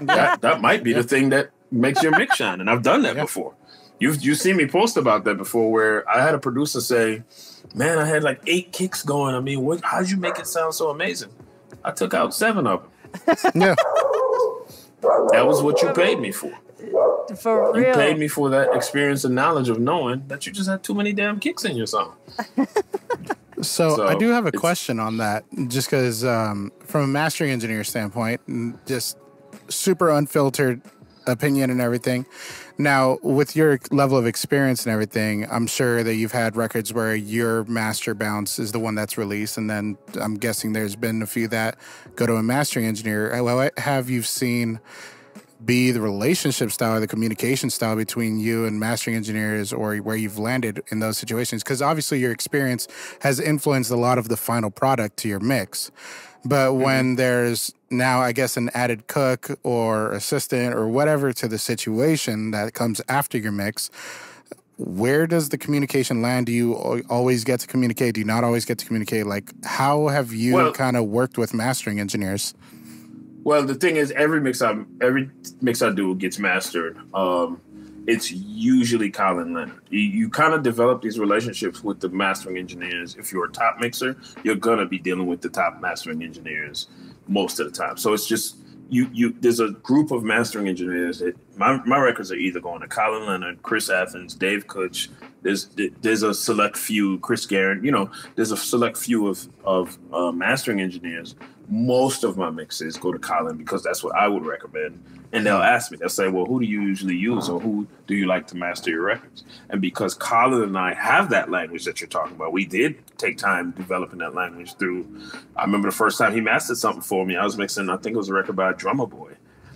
that, that might be yeah. the thing that makes your mix shine. And I've done that yeah. before. You've, you've seen me post about that before, where I had a producer say, man, I had like eight kicks going. I mean, what, how'd you make it sound so amazing? I took out seven of them. Yeah. That was what you paid me for. For real. You paid me for that experience and knowledge of knowing that you just had too many damn kicks in your song. so, so I do have a question on that, just because um, from a mastering engineer standpoint, just super unfiltered opinion and everything. Now, with your level of experience and everything, I'm sure that you've had records where your master bounce is the one that's released, and then I'm guessing there's been a few that go to a mastering engineer. How have you seen be the relationship style or the communication style between you and mastering engineers, or where you've landed in those situations? Because obviously your experience has influenced a lot of the final product to your mix. But mm-hmm. when there's now, I guess, an added cook or assistant or whatever to the situation that comes after your mix, where does the communication land? Do you always get to communicate? Do you not always get to communicate? Like, how have you well, kind of worked with mastering engineers? Well, the thing is, every mix I every mix I do gets mastered. Um, it's usually Colin Leonard. You, you kind of develop these relationships with the mastering engineers. If you're a top mixer, you're gonna be dealing with the top mastering engineers most of the time. So it's just you. You there's a group of mastering engineers that my my records are either going to Colin Leonard, Chris Athens, Dave Kutch. There's there's a select few, Chris Garrett. You know, there's a select few of of uh, mastering engineers. Most of my mixes go to Colin because that's what I would recommend. And they'll ask me, they'll say, well, who do you usually use, or who do you like to master your records? And because Colin and I have that language that you're talking about, we did take time developing that language through, I remember the first time he mastered something for me, I was mixing, I think it was a record by Drummer Boy.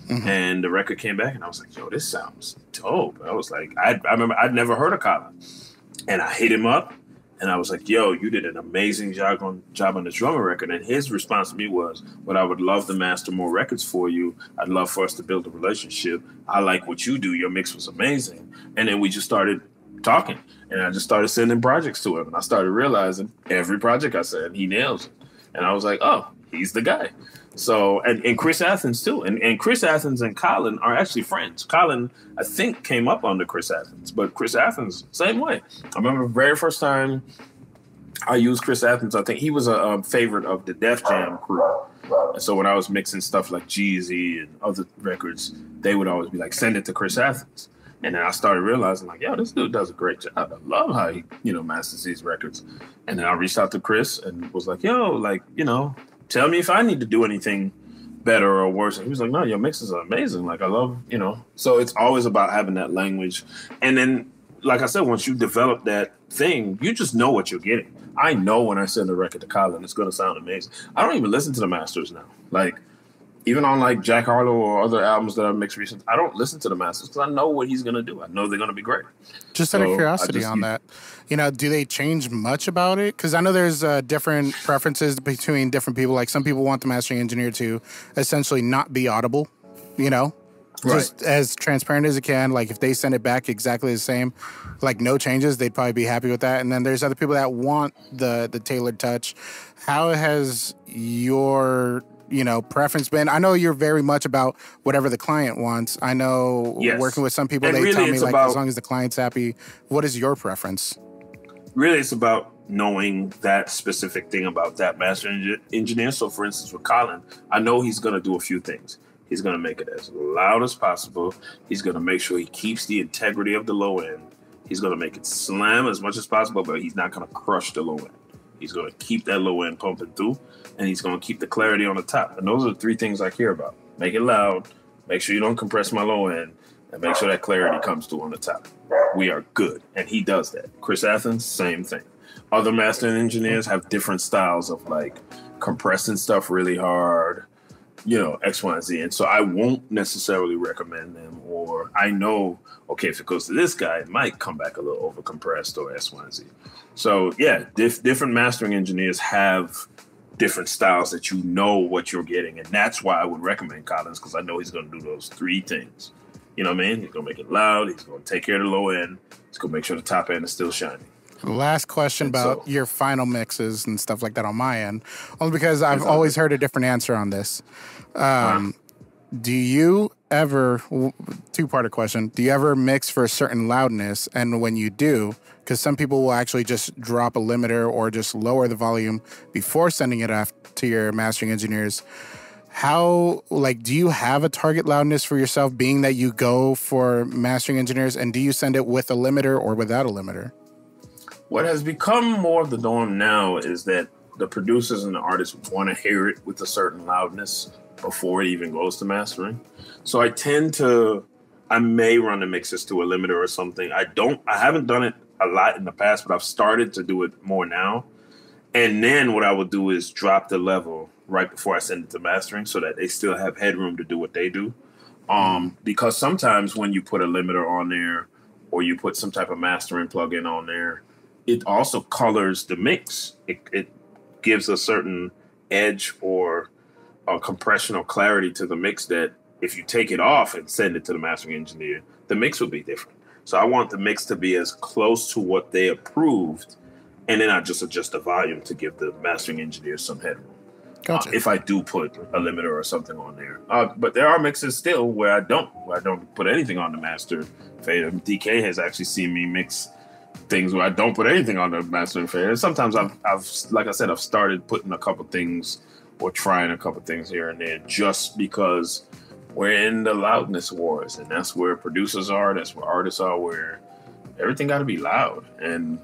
Mm-hmm. And the record came back and I was like, yo, this sounds dope. I was like, I, I remember I'd never heard of Colin. And I hit him up. And I was like, yo, you did an amazing job on, job on the drummer record. And his response to me was, well, I would love to master more records for you. I'd love for us to build a relationship. I like what you do. Your mix was amazing. And then we just started talking. And I just started sending projects to him. And I started realizing every project I said, he nails it. And I was like, oh, he's the guy. So, and, and Chris Athens too. And, and Chris Athens and Colin are actually friends. Colin, I think, came up under Chris Athens, but Chris Athens, same way. I remember the very first time I used Chris Athens, I think he was a um, favorite of the Def Jam crew. And so when I was mixing stuff like Jeezy and other records, they would always be like, send it to Chris Athens. And then I started realizing, like, yo, this dude does a great job. I love how he, you know, masters these records. And then I reached out to Chris and was like, yo, like, you know, tell me if I need to do anything better or worse. And he was like, no, your mixes are amazing. Like, I love, you know. So it's always about having that language. And then, like I said, once you develop that thing, you just know what you're getting. I know when I send a record to Colin, it's going to sound amazing. I don't even listen to the masters now. Like, even on, like, Jack Harlow or other albums that I've mixed recently, I don't listen to the masters because I know what he's going to do. I know they're going to be great. Just so out of curiosity just, on that, you know, do they change much about it? Because I know there's uh, different preferences between different people. Like, some people want the mastering engineer to essentially not be audible, you know? Right. Just as transparent as it can. Like, if they send it back exactly the same, like no changes, they'd probably be happy with that. And then there's other people that want the the tailored touch. How has your, you know, preference been? I know you're very much about whatever the client wants. I know yes. working with some people, and they really tell me, like, about, as long as the client's happy, what is your preference? Really, it's about knowing that specific thing about that master enge engineer. So, for instance, with Colin, I know he's going to do a few things. He's going to make it as loud as possible. He's going to make sure he keeps the integrity of the low end. He's going to make it slam as much as possible, but he's not going to crush the low end. He's going to keep that low end pumping through, and he's going to keep the clarity on the top. And those are the three things I care about. Make it loud, make sure you don't compress my low end, and make sure that clarity comes through on the top. We are good, and he does that. Chris Athens, same thing. Other master engineers have different styles of, like, compressing stuff really hard, you know, X, Y, and Z. And so I won't necessarily recommend them, or I know, okay, if it goes to this guy, it might come back a little over-compressed or X, Y, and Z. So, yeah, dif different mastering engineers have different styles that you know what you're getting, and that's why I would recommend Collins, because I know he's going to do those three things. You know what I mean? He's going to make it loud. He's going to take care of the low end. He's going to make sure the top end is still shining. Last question about so, your final mixes and stuff like that on my end, only because I've always heard a different answer on this. Um, wow. Do you ever, two-parter question, do you ever mix for a certain loudness? And when you do, because some people will actually just drop a limiter or just lower the volume before sending it off to your mastering engineers. How, like, do you have a target loudness for yourself, being that you go for mastering engineers, and do you send it with a limiter or without a limiter? What has become more of the norm now is that the producers and the artists want to hear it with a certain loudness before it even goes to mastering. So I tend to, I may run the mixes to a limiter or something. I don't, I haven't done it a lot in the past, but I've started to do it more now. And then what I will do is drop the level right before I send it to mastering so that they still have headroom to do what they do. Um, because sometimes when you put a limiter on there or you put some type of mastering plugin on there, it also colors the mix. It, it gives a certain edge or a compression or clarity to the mix that if you take it off and send it to the mastering engineer, the mix will be different. So I want the mix to be as close to what they approved, and then I just adjust the volume to give the mastering engineer some headroom. Gotcha. Uh, if I do put a limiter or something on there. Uh, but there are mixes still where I don't, where I don't put anything on the master fader. D K has actually seen me mix things where I don't put anything on the mastering fader. Sometimes I've, I've, like I said, I've started putting a couple things or trying a couple things here and there just because we're in the loudness wars, and that's where producers are, that's where artists are, where everything got to be loud. And,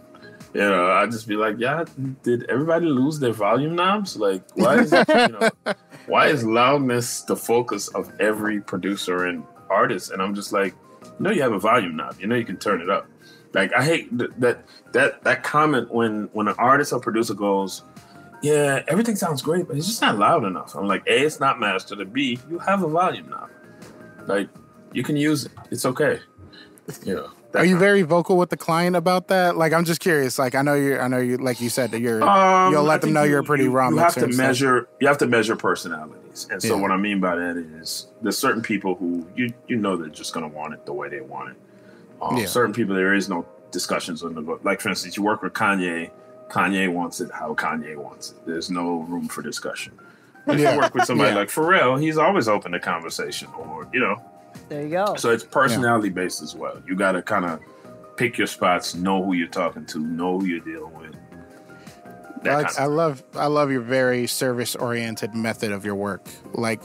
you know, I just be like, yeah, did everybody lose their volume knobs? Like, why is that, you know, why is loudness the focus of every producer and artist? And I'm just like, you know, you have a volume knob, you know, you can turn it up. Like, I hate th that that that comment when when an artist or producer goes, yeah, everything sounds great, but it's just not loud enough. I'm like, A, it's not mastered, and B, you have a volume knob. Like, you can use it. It's okay. You know. Are you very vocal with the client about that? Like, I'm just curious. Like, I know you. I know you. Like you said, that you're. Um, you'll let them know you, you're pretty raw. You have to measure. You have to measure personalities, and so yeah. What I mean by that is there's certain people who you you know they're just gonna want it the way they want it. Um, yeah. Certain people, there is no discussions on the book. Like, for instance, you work with Kanye. Kanye wants it how Kanye wants it. There's no room for discussion. If yeah. you work with somebody yeah. like Pharrell, he's always open to conversation, or, you know. There you go. So it's personality-based yeah. as well. You got to kind of pick your spots, know who you're talking to, know who you're dealing with. Like, I love, I love your very service-oriented method of your work. Like,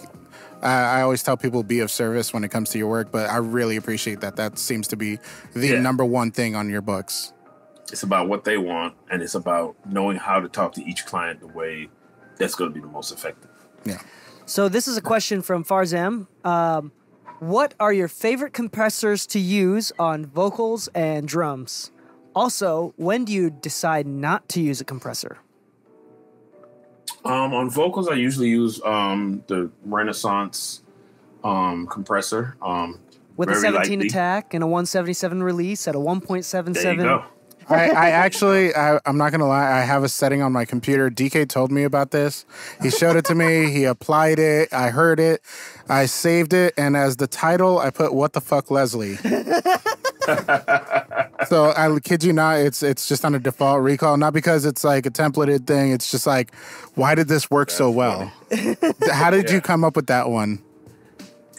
I always tell people, be of service when it comes to your work, but I really appreciate that. That seems to be the yeah. number one thing on your books. It's about what they want, and it's about knowing how to talk to each client the way that's going to be the most effective. Yeah. So this is a question from Farzam. Um, what are your favorite compressors to use on vocals and drums? Also, when do you decide not to use a compressor? Um, on vocals, I usually use um, the Renaissance um, compressor. Um, With a seventeen lightly. attack and a one seventy-seven release at a one point seven seven. There you go. I, I actually, I, I'm not going to lie, I have a setting on my computer. D K told me about this. He showed it to me. He applied it. I heard it. I saved it. And as the title, I put, "What the fuck, Leslie?" So I kid you not, it's it's just on a default recall. Not because it's like a templated thing. It's just like, why did this work That's so well? How did yeah. you come up with that one?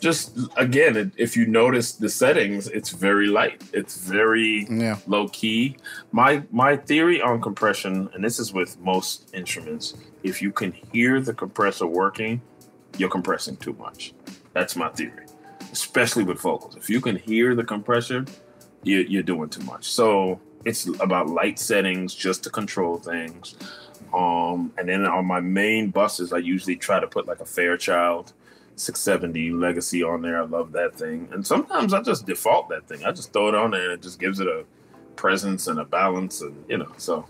Just again, if you notice the settings, it's very light. It's very yeah. low key. My my theory on compression, and this is with most instruments, if you can hear the compressor working, you're compressing too much. That's my theory, especially with vocals. If you can hear the compressor, you, you're doing too much. So it's about light settings, just to control things. Um, and then on my main buses, I usually try to put like a Fairchild six seventy Legacy on there. I love that thing. And sometimes I just default that thing. I just throw it on there and it just gives it a presence and a balance, and you know, so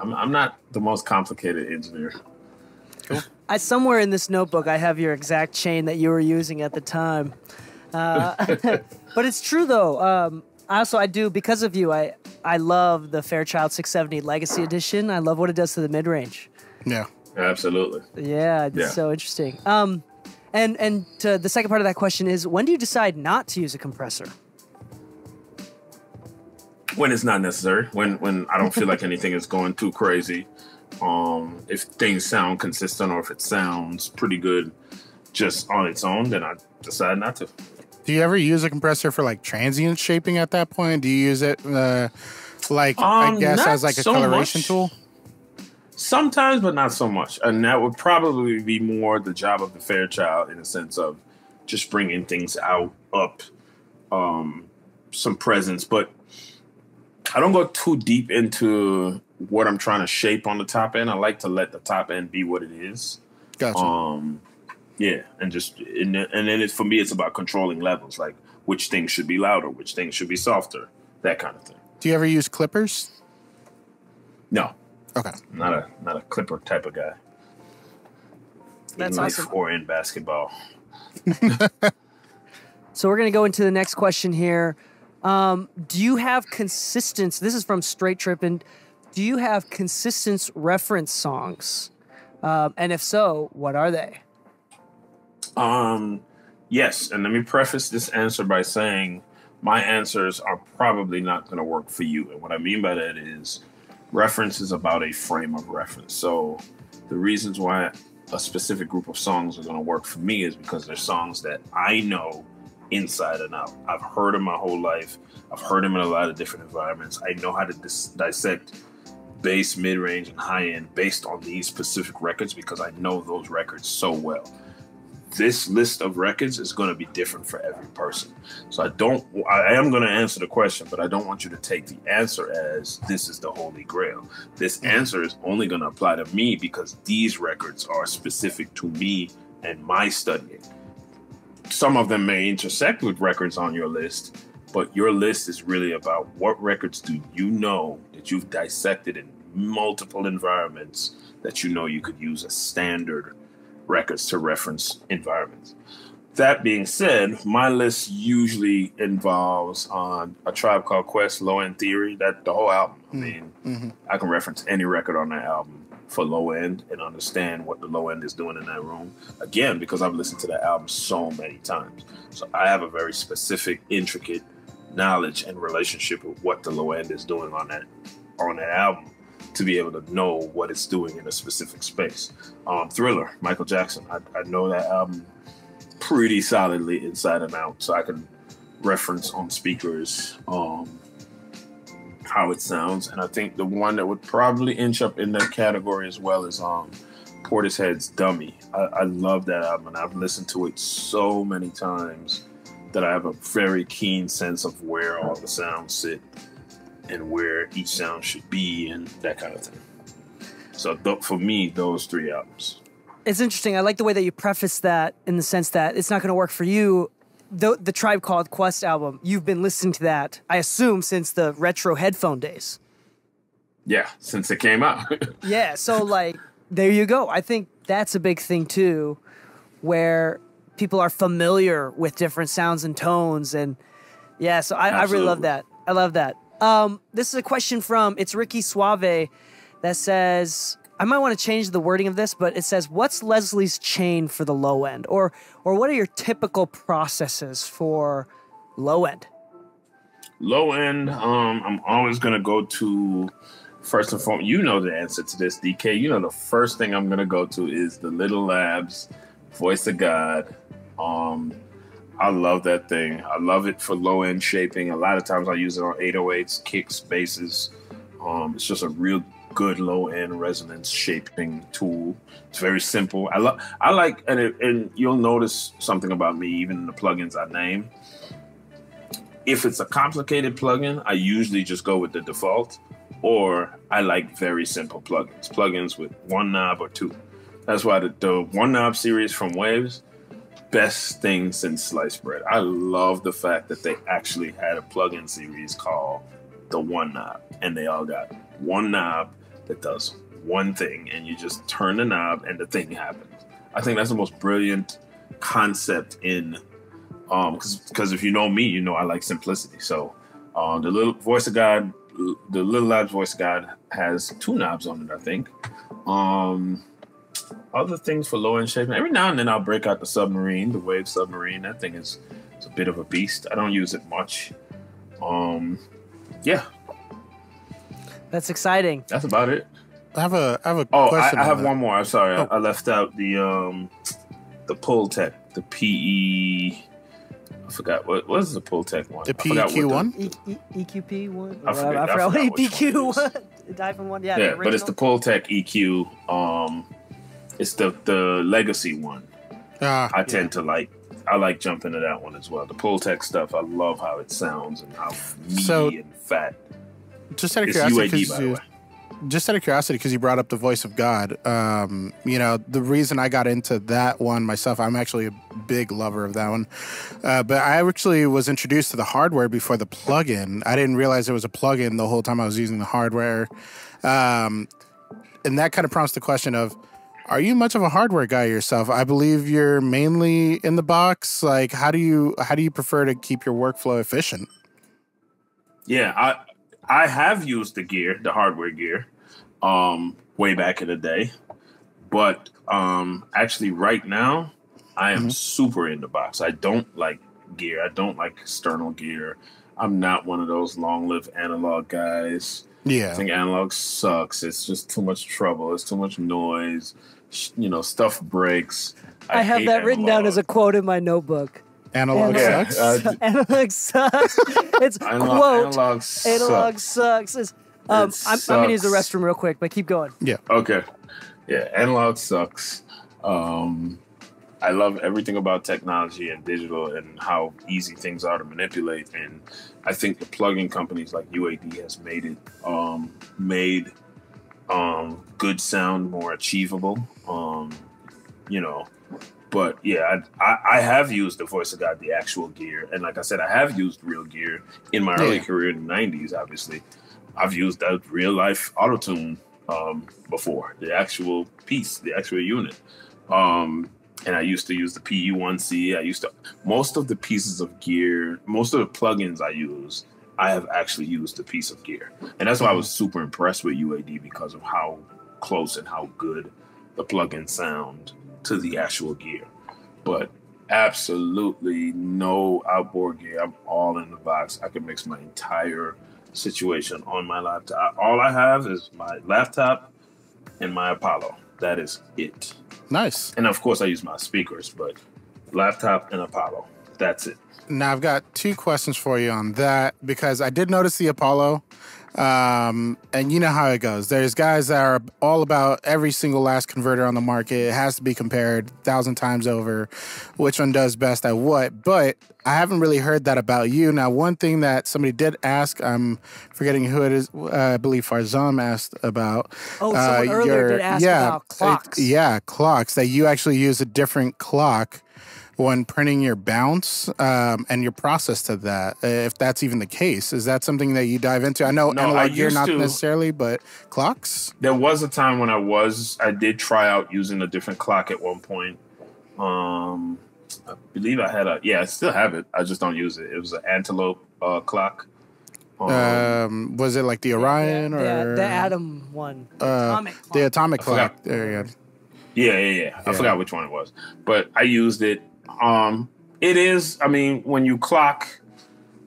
I'm, I'm not the most complicated engineer. Cool. I, somewhere in this notebook I have your exact chain that you were using at the time. Uh, but it's true though. Um, also, I do, because of you, I, I love the Fairchild six seventy Legacy Edition. I love what it does to the mid-range. Yeah. Absolutely. Yeah, it's yeah. so interesting. Um, And and to the second part of that question is, when do you decide not to use a compressor? When it's not necessary. When when I don't feel like anything is going too crazy. Um, if things sound consistent or if it sounds pretty good just on its own, then I decide not to. Do you ever use a compressor for like transient shaping at that point? Do you use it uh, like um, I guess as like a so coloration much. tool? Sometimes, but not so much. And that would probably be more the job of the Fairchild, in a sense of just bringing things out, up, um, some presence. But I don't go too deep into what I'm trying to shape on the top end. I like to let the top end be what it is. Gotcha. Um, yeah, and just and then it's, for me, it's about controlling levels, like which things should be louder, which things should be softer, that kind of thing. Do you ever use clippers? No. Okay. Not a not a clipper type of guy. That's in life awesome. Or in basketball. So we're gonna go into the next question here. Um, do you have consistent? This is from Straight Trip, and do you have consistent reference songs? Um, and if so, what are they? Um, yes, and let me preface this answer by saying my answers are probably not gonna work for you. And what I mean by that is, reference is about a frame of reference. So the reasons why a specific group of songs are going to work for me is because they're songs that I know inside and out. I've heard them my whole life. I've heard them in a lot of different environments. I know how to dis dissect bass, mid-range, and high-end based on these specific records because I know those records so well. This list of records is going to be different for every person. So I don't, I am going to answer the question, but I don't want you to take the answer as this is the Holy Grail. This answer is only going to apply to me because these records are specific to me and my studying. Some of them may intersect with records on your list, but your list is really about what records do you know that you've dissected in multiple environments that you know you could use as standard records to reference environments. That being said, my list usually involves on uh, A Tribe Called Quest, Low End Theory, that the whole album. I mean, mm-hmm. I can reference any record on that album for low end and understand what the low end is doing in that room. Again, because I've listened to that album so many times. So I have a very specific, intricate knowledge and relationship with what the low end is doing on that on that album, to be able to know what it's doing in a specific space. Um, Thriller, Michael Jackson. I, I know that album pretty solidly inside and out, so I can reference on speakers um, how it sounds. And I think the one that would probably inch up in that category as well is um, Portishead's Dummy. I, I love that album, and I've listened to it so many times that I have a very keen sense of where all the sounds sit and where each sound should be and that kind of thing. So th for me, those three albums. It's interesting. I like the way that you preface that, in the sense that it's not going to work for you. The, the Tribe Called Quest album, you've been listening to that, I assume, since the retro headphone days. Yeah, since it came out. Yeah, so like, there you go. I think that's a big thing too, where people are familiar with different sounds and tones. And yeah, so I, I really love that. I love that. Um, this is a question from, it's Ricky Suave that says, I might want to change the wording of this, but it says, what's Leslie's chain for the low end? Or, or what are your typical processes for low end? Low end, um, I'm always going to go to, first and foremost, you know the answer to this, D K. You know the first thing I'm going to go to is the Little Labs, Voice of God. Um, I love that thing. I love it for low end shaping. A lot of times I use it on eight oh eights, kicks, basses. Um, it's just a real good low end resonance shaping tool. It's very simple. I love. I like, and it, and you'll notice something about me even in the plugins I name. If it's a complicated plugin, I usually just go with the default, or I like very simple plugins. Plugins with one knob or two. That's why the, the one knob series from Waves. Best thing since sliced bread. I love the fact that they actually had a plugin series called the One Knob, and they all got one knob that does one thing, and you just turn the knob and the thing happens. I think that's the most brilliant concept in, um, because because if you know me, you know I like simplicity. So uh, the little Voice of God, the Little Labs Voice of God has two knobs on it, I think. Um, Other things for low end shaping. Every now and then I'll break out the submarine, the Wave Submarine. That thing is it's a bit of a beast. I don't use it much. Um, yeah, that's exciting. That's about it. I have a, I have a. Oh, question I, I have that. one more. I'm sorry, oh. I, I left out the um, the Pultec, the P E. I forgot what was the Pultec one. The P E Q one, E Q P one. I forgot what E P Q one. Dive in one. Yeah, yeah, but it's the Pultec E Q. Um. It's the the legacy one. Uh, I tend yeah. to like. I like jumping to that one as well. The Pultec stuff. I love how it sounds and how meaty so, and fat. Just out of it's curiosity, U A D, by you, the way. Just out of curiosity, because you brought up the Voice of God. Um, you know, the reason I got into that one myself, I'm actually a big lover of that one. Uh, but I actually was introduced to the hardware before the plugin. I didn't realize it was a plugin the whole time I was using the hardware, um, and that kind of prompts the question of. Are you much of a hardware guy yourself? I believe you're mainly in the box. Like, how do you how do you prefer to keep your workflow efficient? Yeah, I I have used the gear, the hardware gear, um, way back in the day. But um, actually, right now, I am mm-hmm. super in the box. I don't like gear. I don't like external gear. I'm not one of those long-lived analog guys. Yeah, I think analog sucks. It's just too much trouble. It's too much noise. You know, stuff breaks. I, I have that analog. written down as a quote in my notebook. Analog, analog sucks. sucks. Analog sucks. It's analog, quote. Analog sucks. Analog sucks. It's, um, it sucks. I'm, I'm gonna use the restroom real quick, but keep going. Yeah. Okay. Yeah. Analog sucks. Um, I love everything about technology and digital and how easy things are to manipulate. And I think the plugin companies like U A D has made it, um, made um, good sound more achievable, um, you know. But yeah, I, I, I have used the Voice of God, the actual gear. And like I said, I have used real gear in my yeah. early career in the nineties, obviously. I've used that real life autotune um, before, the actual piece, the actual unit. Um, And I used to use the P E one C. I used to, most of the pieces of gear, most of the plugins I use, I have actually used a piece of gear. And that's why I was super impressed with U A D because of how close and how good the plugins sound to the actual gear. But absolutely no outboard gear. I'm all in the box. I can mix my entire situation on my laptop. All I have is my laptop and my Apollo. That is it. Nice. And of course I use my speakers, but laptop and Apollo, that's it. Now I've got two questions for you on that, because I did notice the Apollo, um, and you know how it goes. There's guys that are all about every single last converter on the market. It has to be compared a thousand times over, which one does best at what, but I haven't really heard that about you. Now, one thing that somebody did ask, I'm forgetting who it is, uh, I believe Farzam asked about. Oh, uh, someone earlier your, did ask yeah, about clocks. It, yeah, clocks, that you actually use a different clock when printing your bounce um, and your process to that, if that's even the case. Is that something that you dive into? I know no, analog gear, not to, necessarily, but clocks? There was a time when I was, I did try out using a different clock at one point. Um... I believe I had a, yeah, I still have it. I just don't use it. It was an Antelope uh, clock. Um, was it like the Orion yeah, yeah, or the Atom one? The uh, Atomic clock. The Atomic clock. There you go. Yeah, yeah, yeah, yeah. I forgot which one it was, but I used it. Um, it is. I mean, when you clock,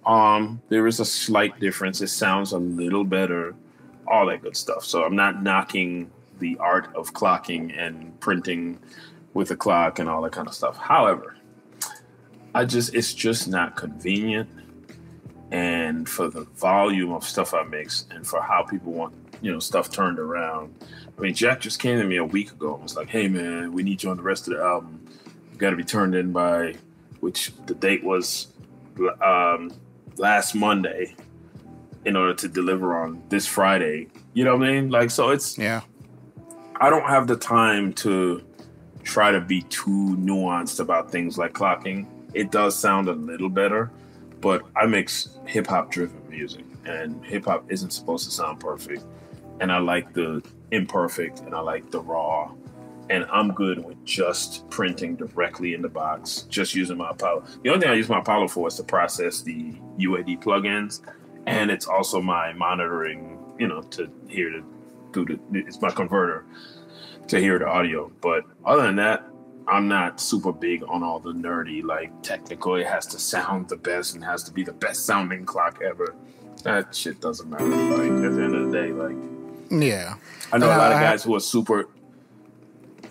um, there is a slight difference. It sounds a little better. All that good stuff. So I'm not knocking the art of clocking and printing with a clock and all that kind of stuff. However, I just it's just not convenient. And for the volume of stuff I mix and for how people want, you know, stuff turned around. I mean, Jack just came to me a week ago and was like, hey, man, we need you on the rest of the album. You got to be turned in by, which the date was um, last Monday in order to deliver on this Friday. You know what I mean? Like, so it's, yeah, I don't have the time to try to be too nuanced about things like clocking. It does sound a little better. But I mix hip-hop driven music, and hip-hop isn't supposed to sound perfect. And I like the imperfect, and I like the raw. And I'm good with just printing directly in the box, just using my Apollo. The only thing I use my Apollo for is to process the U A D plugins, and it's also my monitoring, you know, to hear the, through the, it's my converter to hear the audio. But other than that, I'm not super big on all the nerdy, like technical. It has to sound the best and has to be the best sounding clock ever. That shit doesn't matter. Like at the end of the day, like yeah, I know and a lot I, of guys I, who are super.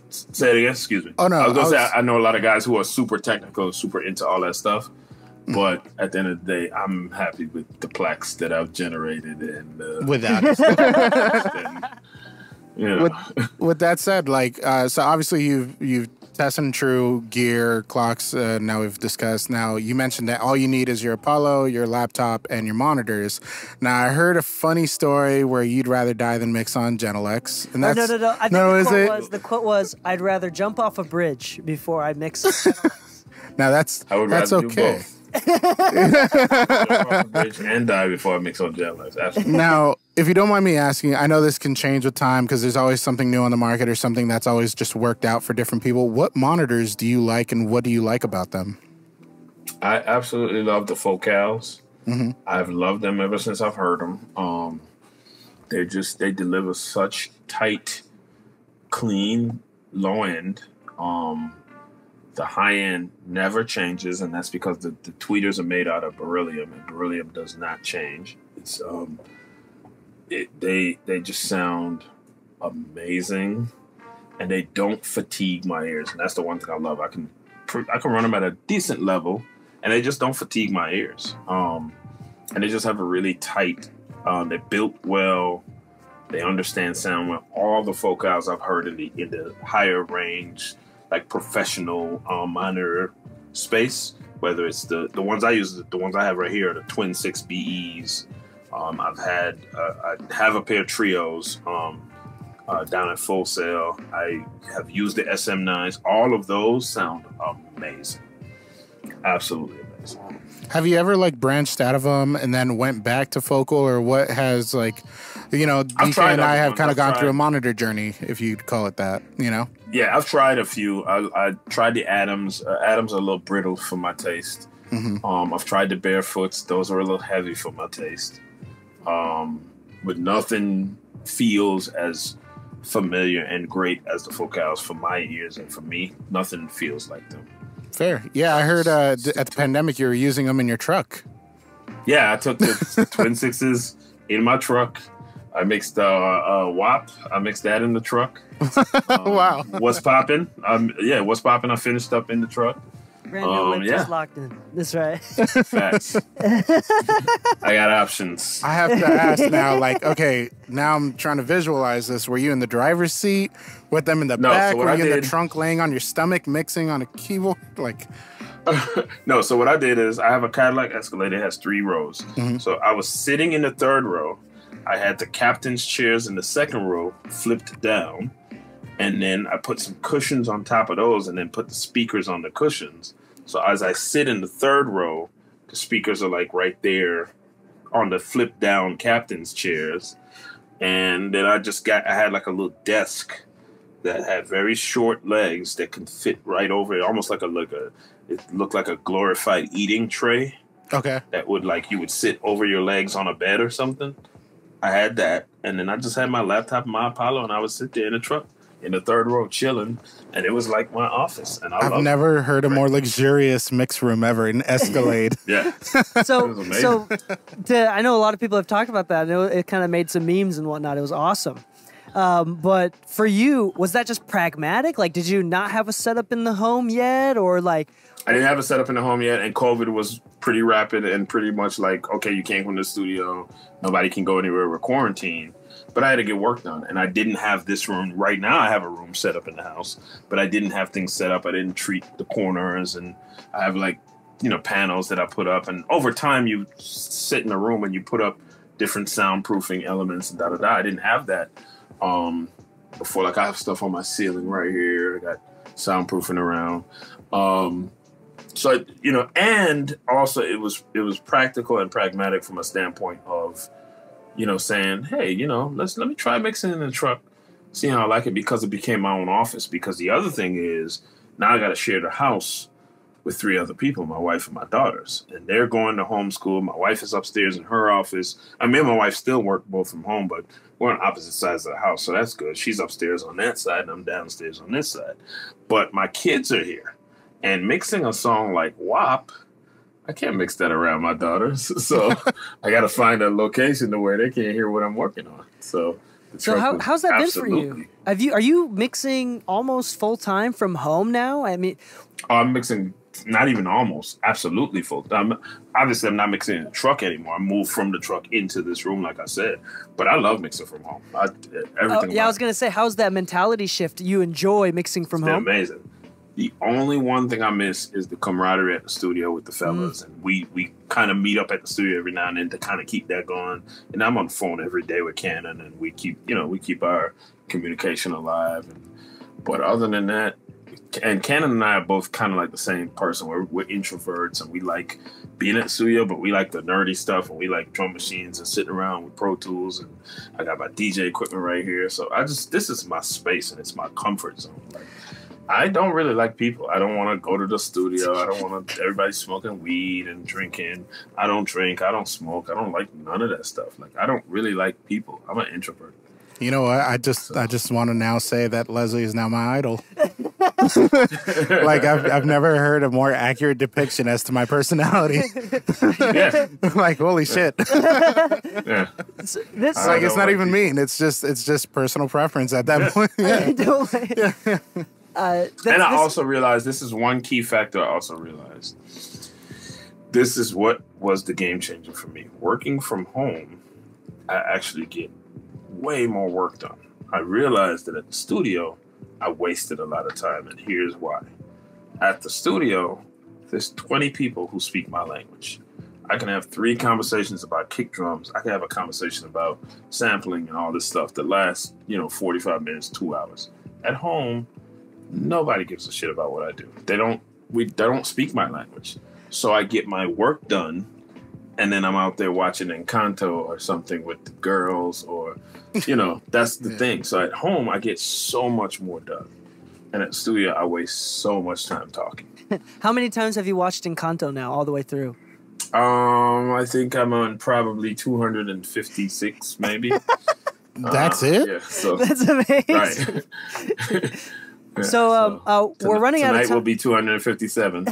Say it again. Excuse me. Oh no, I was gonna I was, say I know a lot of guys who are super technical, super into all that stuff. But at the end of the day, I'm happy with the plaques that I've generated and uh, without. and, you know. With, with that said, like uh, so, obviously you've you've. Test and true gear clocks. Uh, now we've discussed. Now you mentioned that all you need is your Apollo, your laptop, and your monitors. Now I heard a funny story where you'd rather die than mix on Genelex. And that's, oh, no, no, no. I think no, the, quote was, the quote was, "I'd rather jump off a bridge before I mix." Now that's I would that's rather okay. Do both. And die before I mix on Genelex. Now, if you don't mind me asking, I know this can change with time because there's always something new on the market or something that's always just worked out for different people. What monitors do you like, and what do you like about them? I absolutely love the Focals. Mm-hmm. I've loved them ever since I've heard them. Um, they just they deliver such tight, clean low end. Um, The high end never changes, and that's because the, the tweeters are made out of beryllium, and beryllium does not change. It's um, it, they they just sound amazing, and they don't fatigue my ears, and that's the one thing I love. I can I can run them at a decent level, and they just don't fatigue my ears. Um, and they just have a really tight. Um, they're built well. They understand sound well. All the Focals I've heard in the in the higher range. Like professional um, monitor space, whether it's the the ones I use, the ones I have right here, are the twin six B Es. Um, I've had uh, I have a pair of trios um, uh, down at Full Sail. I have used the S M nines. All of those sound amazing, absolutely amazing. Have you ever like branched out of them and then went back to Focal, or what has like, you know, D K and I have kind of gone through a monitor journey, if you'd call it that, you know. Yeah, I've tried a few. I, I tried the Adams. Uh, Adams are a little brittle for my taste. Mm-hmm. um, I've tried the Barefoots. Those are a little heavy for my taste. Um, but nothing feels as familiar and great as the Focals for my ears and for me. Nothing feels like them. Fair. Yeah, I heard uh, th at the pandemic you were using them in your truck. Yeah, I took the twin sixes in my truck. I mixed uh, uh, W A P. I mixed that in the truck. Um, wow. What's popping? Um, yeah, what's popping? I finished up in the truck. Brand new um, yeah. locked in. That's right. Facts. I got options. I have to ask now, like, okay, now I'm trying to visualize this. Were you in the driver's seat with them in the no, back? So Were I you did... in the trunk laying on your stomach mixing on a keyboard? Like... No, so what I did is I have a Cadillac Escalator. It has three rows. Mm-hmm. So I was sitting in the third row. I had the captain's chairs in the second row flipped down, and then I put some cushions on top of those and then put the speakers on the cushions. So as I sit in the third row, the speakers are like right there on the flip down captain's chairs. And then I just got, I had like a little desk that had very short legs that can fit right over it, almost like a, like a, it looked like a glorified eating tray. Okay. That would like you would sit over your legs on a bed or something. I had that, and then I just had my laptop and my Apollo, and I would sit there in the truck in the third row chilling, and it was like my office. And I I've never it. heard a more luxurious mixed room ever in Escalade. Yeah. So, so to, I know a lot of people have talked about that, and it, it kind of made some memes and whatnot. It was awesome. Um, but for you, was that just pragmatic? Like, did you not have a setup in the home yet, or like? I didn't have a setup in the home yet, and COVID was pretty rapid and pretty much like, okay, you can't come to the studio. Nobody can go anywhere. We're quarantined. But I had to get work done, and I didn't have this room. Right now I have a room set up in the house, but I didn't have things set up. I didn't treat the corners, and I have like, you know, panels that I put up. And over time you sit in a room and you put up different soundproofing elements and da-da-da. I didn't have that um, before. Like I have stuff on my ceiling right here. I got soundproofing around. Um, so, you know, and also it was, it was practical and pragmatic from a standpoint of, you know, saying, hey, you know, let's let me try mixing in the truck, see how I like it, because it became my own office. Because the other thing is, now I got to share the house with three other people, my wife and my daughters, and they're going to homeschool. My wife is upstairs in her office. I mean, my wife still work both from home, but we're on opposite sides of the house, so that's good. She's upstairs on that side, and I'm downstairs on this side. But my kids are here, and mixing a song like W A P, I can't mix that around my daughters, so I got to find a location to where they can't hear what I'm working on. So, the so how, how's that been for you? Have you are you mixing almost full time from home now? I mean, I'm mixing not even almost, absolutely full time. Obviously, I'm not mixing in the truck anymore. I moved from the truck into this room, like I said. But I love mixing from home. I, everything. Oh, yeah, I was gonna say, how's that mentality shift? You enjoy mixing from it's home? Amazing. The only one thing I miss is the camaraderie at the studio with the fellas. Mm. And we, we kind of meet up at the studio every now and then to kind of keep that going. And I'm on the phone every day with Cannon, and we keep, you know, we keep our communication alive. And, but other than that, and Cannon and I are both kind of like the same person. We're, we're introverts, and we like being at the studio, but we like the nerdy stuff, and we like drum machines and sitting around with Pro Tools. And I got my D J equipment right here. So I just, this is my space, and it's my comfort zone. Like, I don't really like people. I don't want to go to the studio. I don't want to, everybody smoking weed and drinking. I don't drink. I don't smoke. I don't like none of that stuff. Like, I don't really like people. I'm an introvert. You know what? I just, so. I just want to now say that Leslie is now my idol. Like, I've, I've never heard a more accurate depiction as to my personality. Yeah. Like, holy yeah. shit. Yeah. So this, like, it's not like even people. mean. It's just, it's just personal preference at that yeah. point. Yeah. I don't like yeah. Yeah. Uh, and I also realized this is one key factor. I also realized this is what was the game changer for me. Working from home, I actually get way more work done. I realized that at the studio, I wasted a lot of time, and here's why. At the studio, there's twenty people who speak my language. I can have three conversations about kick drums. I can have a conversation about sampling and all this stuff that lasts, you know, forty-five minutes, two hours. At home, nobody gives a shit about what I do. They don't. We. They don't speak my language, so I get my work done, and then I'm out there watching Encanto or something with the girls, or, you know, that's the yeah. thing. So at home, I get so much more done, and at the studio, I waste so much time talking. How many times have you watched Encanto now, all the way through? Um, I think I'm on probably two hundred fifty-six, maybe. That's uh, it. Yeah, so, that's amazing. Right. Yeah, so um, so uh, we're running out of time. Tonight will be two hundred fifty-seven.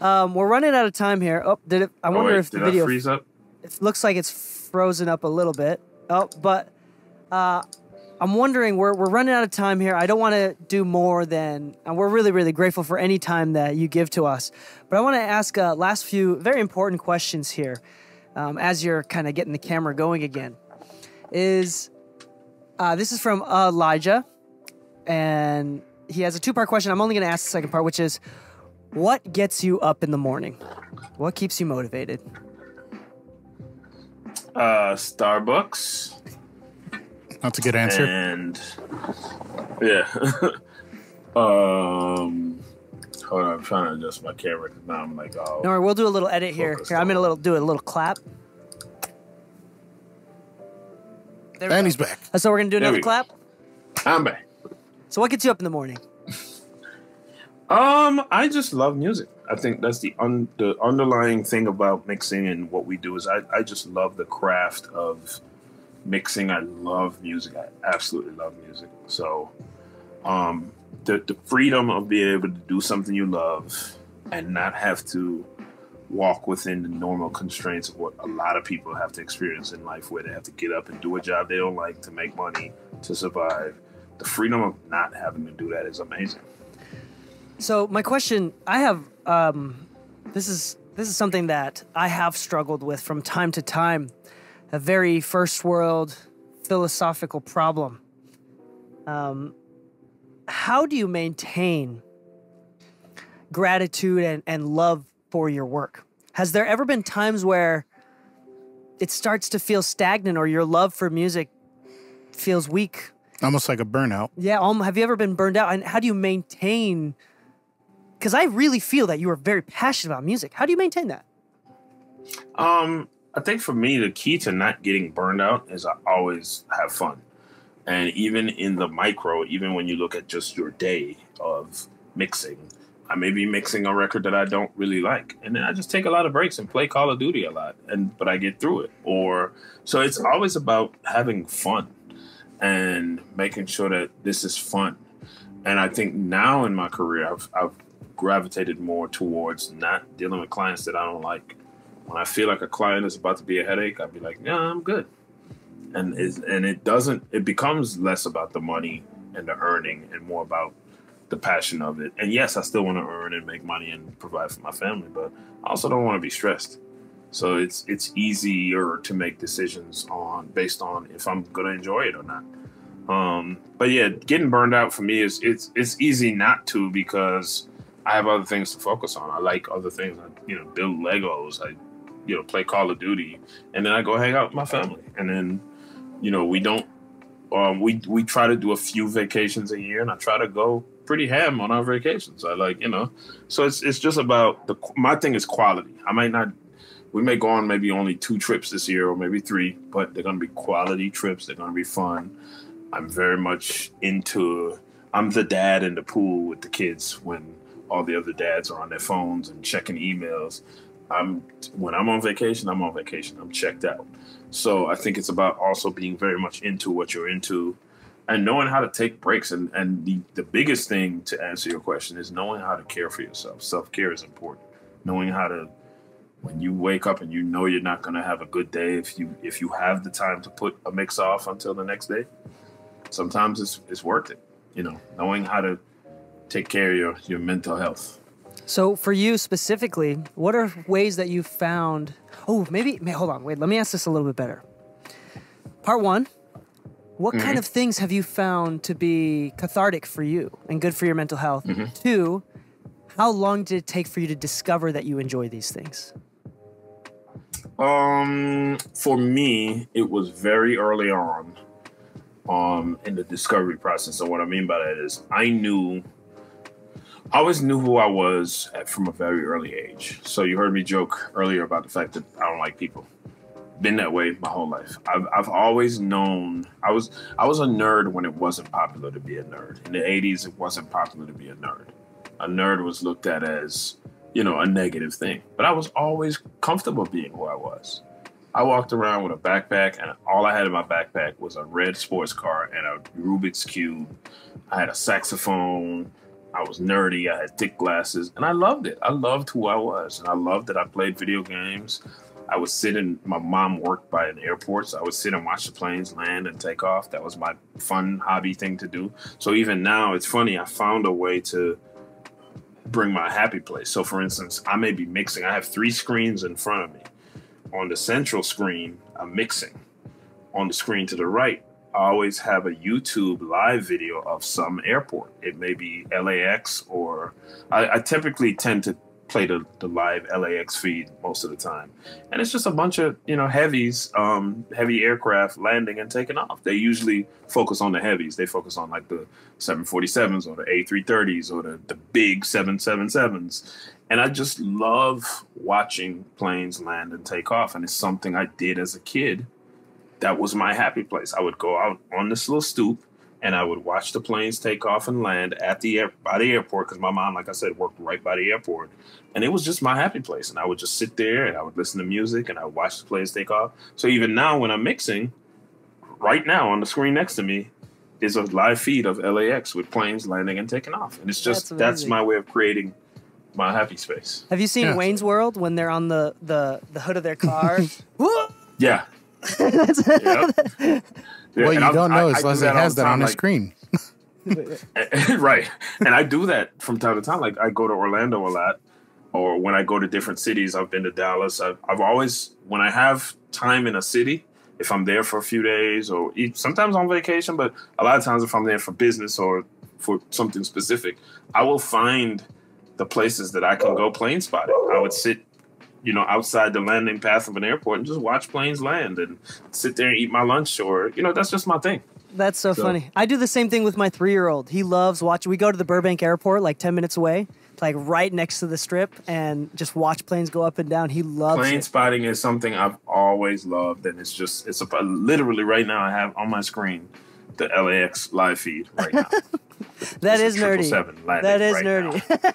um, we're running out of time here. Oh, did it? I wonder oh, wait, if the video freeze up. It looks like it's frozen up a little bit. Oh, but uh, I'm wondering. We're we're running out of time here. I don't want to do more than. And we're really really grateful for any time that you give to us. But I want to ask uh, last few very important questions here, um, as you're kind of getting the camera going again. Is Uh, this is from Elijah, and he has a two-part question. I'm only going to ask the second part, which is, what gets you up in the morning? What keeps you motivated? Uh, Starbucks. That's a good answer. And, yeah. um, hold on, I'm trying to adjust my camera, because now I'm like, oh. No, right, we'll do a little edit here. Here, I'm going to little do a little clap. And he's back. So we're going to do another clap. I'm back. So what gets you up in the morning? Um, I just love music. I think that's the un the underlying thing about mixing and what we do is I, I just love the craft of mixing. I love music. I absolutely love music. So um, the, the freedom of being able to do something you love and not have to walk within the normal constraints of what a lot of people have to experience in life, where they have to get up and do a job they don't like to make money to survive. The freedom of not having to do that is amazing. So my question, I have, um, this is this is something that I have struggled with from time to time, a very first world philosophical problem. Um, how do you maintain gratitude and, and love for your work? Has there ever been times where it starts to feel stagnant or your love for music feels weak? Almost like a burnout. Yeah. Um, have you ever been burned out? And how do you maintain? Because I really feel that you are very passionate about music. How do you maintain that? Um, I think for me, the key to not getting burned out is I always have fun. And even in the micro, even when you look at just your day of mixing, I may be mixing a record that I don't really like. And then I just take a lot of breaks and play Call of Duty a lot, and but I get through it. Or so it's always about having fun and making sure that this is fun. And I think now in my career, I've, I've gravitated more towards not dealing with clients that I don't like. When I feel like a client is about to be a headache, I'd be like, nah, I'm good. And, it's, and it doesn't, it becomes less about the money and the earning and more about the passion of it. And yes, I still want to earn and make money and provide for my family, but I also don't want to be stressed. So it's it's easier to make decisions on based on if I'm gonna enjoy it or not. Um, but yeah, getting burned out for me is it's it's easy not to, because I have other things to focus on. I like other things. I you know build Legos. I you know play Call of Duty, and then I go hang out with my family. And then you know we don't um, we we try to do a few vacations a year, and I try to go pretty ham on our vacations. I like, you know, so it's it's just about the my thing is quality. I might not, we may go on maybe only two trips this year or maybe three, but they're gonna be quality trips. They're gonna be fun. I'm very much into, I'm the dad in the pool with the kids when all the other dads are on their phones and checking emails. I'm when I'm on vacation, I'm on vacation. I'm checked out. So I think it's about also being very much into what you're into, and knowing how to take breaks. And, and the, the biggest thing to answer your question is knowing how to care for yourself. Self-care is important. Knowing how to, when you wake up and you know you're not going to have a good day, if you if you have the time to put a mix off until the next day, sometimes it's, it's worth it. You know, knowing how to take care of your, your mental health. So for you specifically, what are ways that you found, oh, maybe, hold on, wait, let me ask this a little bit better. Part one. What mm-hmm. kind of things have you found to be cathartic for you and good for your mental health? Mm-hmm. Two, how long did it take for you to discover that you enjoy these things? Um, for me, it was very early on um, in the discovery process. So what I mean by that is I knew, I always knew who I was at, from a very early age. So you heard me joke earlier about the fact that I don't like people. Been that way my whole life. I've, I've always known, I was I was a nerd when it wasn't popular to be a nerd. In the eighties, it wasn't popular to be a nerd. A nerd was looked at as, you know, a negative thing. But I was always comfortable being who I was. I walked around with a backpack, and all I had in my backpack was a red sports car and a Rubik's Cube. I had a saxophone. I was nerdy. I had thick glasses. And I loved it. I loved who I was. And I loved that I played video games. I would sit in, my mom worked by an airport, so I would sit and watch the planes land and take off. That was my fun hobby thing to do. So even now, it's funny, I found a way to bring my happy place. So for instance, I may be mixing. I have three screens in front of me. On the central screen, I'm mixing. On the screen to the right, I always have a YouTube live video of some airport. It may be L A X, or I, I typically tend to play the, the live L A X feed most of the time. And it's just a bunch of, you know, heavies, um, heavy aircraft landing and taking off. They usually focus on the heavies. They focus on like the seven forty-sevens or the A three thirties or the, the big seven seventy-sevens. And I just love watching planes land and take off. And it's something I did as a kid. That was my happy place. I would go out on this little stoop and I would watch the planes take off and land at the air, by the airport, because my mom, like I said, worked right by the airport. And it was just my happy place. And I would just sit there and I would listen to music and I would watch the planes take off. So even now when I'm mixing, right now on the screen next to me is a live feed of L A X with planes landing and taking off. And it's just, that's, that's my way of creating my happy space. Have you seen yeah. Wayne's World when they're on the, the, the hood of their car? Yeah. That's yeah. Yeah, well, you I, don't I, know as Leslie do has that on the like, screen. Right. And I do that from time to time. Like, I go to Orlando a lot, or when I go to different cities, I've been to Dallas. I've, I've always, when I have time in a city, if I'm there for a few days or eat, sometimes on vacation, but a lot of times if I'm there for business or for something specific, I will find the places that I can go plane spotting. I would sit, you know, outside the landing path of an airport and just watch planes land and sit there and eat my lunch, or, you know, that's just my thing. That's so, so. funny. I do the same thing with my three-year-old. He loves watching. We go to the Burbank airport, like ten minutes away, like right next to the Strip, and just watch planes go up and down. He loves Plane it. spotting is something I've always loved, and it's just, it's a, literally right now I have on my screen the L A X live feed right now. That is, that is nerdy. That is nerdy.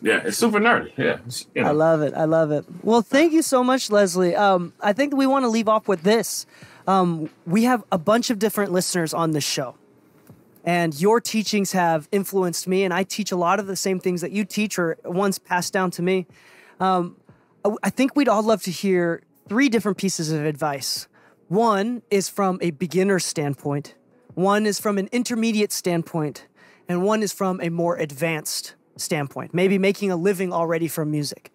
Yeah, it's super nerdy. Yeah, you know. I love it. I love it. Well, thank you so much, Leslie. Um, I think that we want to leave off with this. Um, we have a bunch of different listeners on this show, and your teachings have influenced me, and I teach a lot of the same things that you teach or ones passed down to me. Um, I think we'd all love to hear three different pieces of advice. One is from a beginner standpoint. One is from an intermediate standpoint. And one is from a more advanced standpoint, maybe making a living already from music.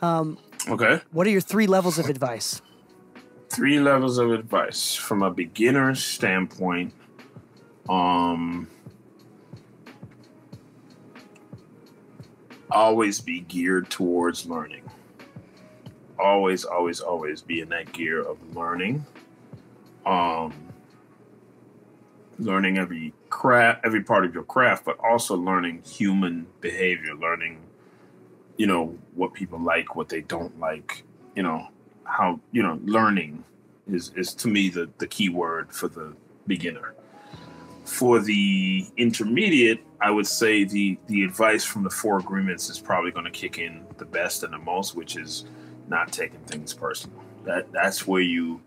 Um, okay. What are your three levels of advice? Three levels of advice from a beginner standpoint. Um, always be geared towards learning. Always, always, always be in that gear of learning. Um, learning every craft, every part of your craft, but also learning human behavior, learning, you know, what people like, what they don't like, you know, how, you know, learning is, is to me the, the key word for the beginner. For the intermediate, I would say the, the advice from the four agreements is probably going to kick in the best and the most, which is not taking things personal. That, that's where you,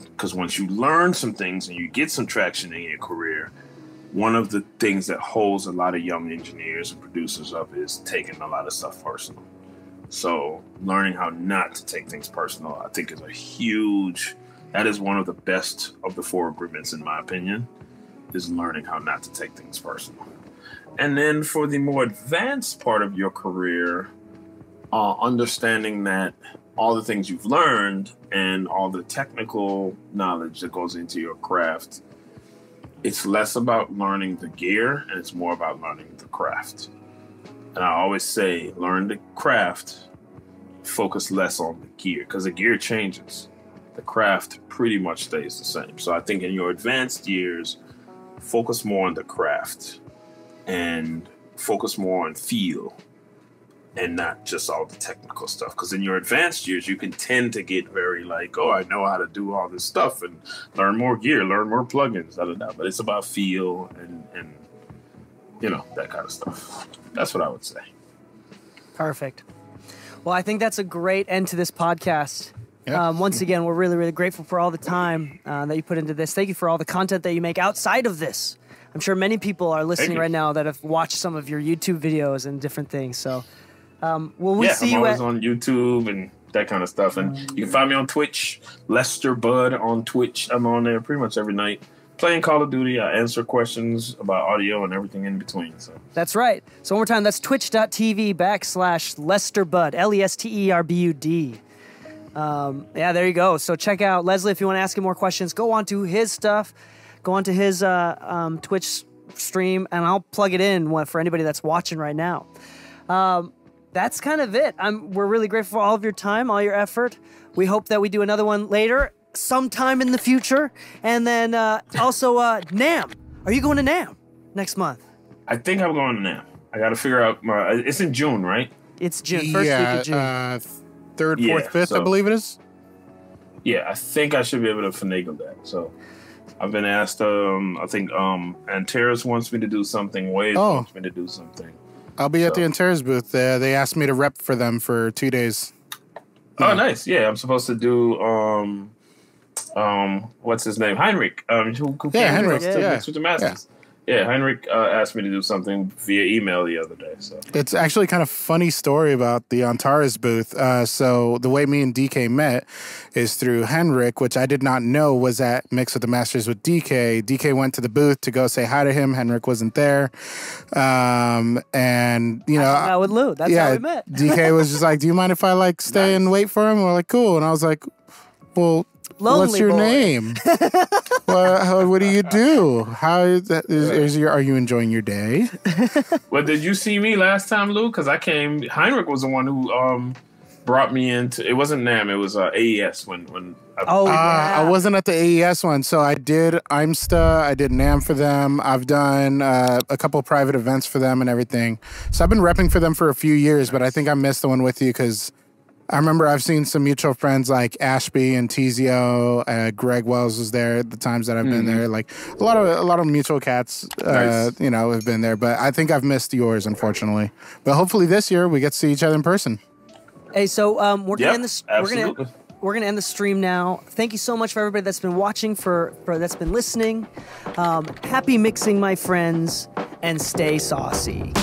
because once you learn some things and you get some traction in your career, one of the things that holds a lot of young engineers and producers up is taking a lot of stuff personal. So learning how not to take things personal, I think, is a huge, that is one of the best of the four agreements, in my opinion, is learning how not to take things personal. And then for the more advanced part of your career, uh, understanding that all the things you've learned and all the technical knowledge that goes into your craft, it's less about learning the gear and it's more about learning the craft. And I always say, learn the craft, focus less on the gear, because the gear changes. The craft pretty much stays the same. So I think in your advanced years, focus more on the craft and focus more on feel and not just all the technical stuff. Because in your advanced years, you can tend to get very like, oh, I know how to do all this stuff and learn more gear, learn more plugins, da, da, da. But it's about feel and, and, you know, that kind of stuff. That's what I would say. Perfect. Well, I think that's a great end to this podcast. Yeah. Um, once again, we're really, really grateful for all the time uh, that you put into this. Thank you for all the content that you make outside of this. I'm sure many people are listening right now that have watched some of your YouTube videos and different things. So, um, will we yeah, see I'm you at on YouTube and that kind of stuff. And you can find me on Twitch, Lester Bud on Twitch. I'm on there pretty much every night playing Call of Duty. I answer questions about audio and everything in between. So that's right. So one more time, that's twitch.tv backslash Lester Bud, L E S T E R B U D. Um, yeah, there you go. So check out Leslie. If you want to ask him more questions, go on to his stuff, go on to his uh, um, Twitch stream, and I'll plug it in for anybody that's watching right now. Um, that's kind of it. I'm, we're really grateful for all of your time, all your effort. We hope that we do another one later, sometime in the future. And then uh, also uh, NAMM. Are you going to NAMM next month? I think I'm going to NAMM. I got to figure out my, it's in June, right? It's June, first yeah, week of June. Uh, Third, fourth, yeah, fifth, so, I believe it is. Yeah, I think I should be able to finagle that. So I've been asked, um, I think um, Antares wants me to do something. Wade oh. wants me to do something. I'll be so. at the Antares booth. Uh, they asked me to rep for them for two days. Oh, yeah. Nice. Yeah, I'm supposed to do, um, um, what's his name? Heinrich. Um, who, who yeah, Heinrich. Yeah, yeah. Switch of Masters. Yeah, yeah Heinrich uh, asked me to do something via email the other day. So it's actually kind of funny story about the Antares booth. Uh, so the way me and D K met is through Heinrich, which I did not know was at Mix with the Masters with D K. D K went to the booth to go say hi to him. Heinrich wasn't there. Um, and, you know, I hung out with Lou. That's yeah, how we met. D K was just like, do you mind if I, like, stay nice. and wait for him? And we're like, cool. And I was like, well, Lonely what's your boy. name? Well, how, what do you do? How is that? Is, is your, are you enjoying your day? Well, did you see me last time, Lou? Because I came. Heinrich was the one who um brought me into. It wasn't N A M. It was uh, A E S when when. I, oh, uh, yeah. I wasn't at the A E S one, so I did IMSTA. I did N A M for them. I've done uh, a couple of private events for them and everything. So I've been repping for them for a few years, but I think I missed the one with you because. I remember I've seen some mutual friends like Ashby and T Z O. Uh, Greg Wells was there at the times that I've been mm-hmm. there. Like a lot of a lot of mutual cats, uh, nice. you know, have been there. But I think I've missed yours, unfortunately. But hopefully this year we get to see each other in person. Hey, so um, we're gonna yep, end this. Absolutely. We're gonna we're gonna end the stream now. Thank you so much for everybody that's been watching, for, for that's been listening. Um, happy mixing, my friends, and stay saucy.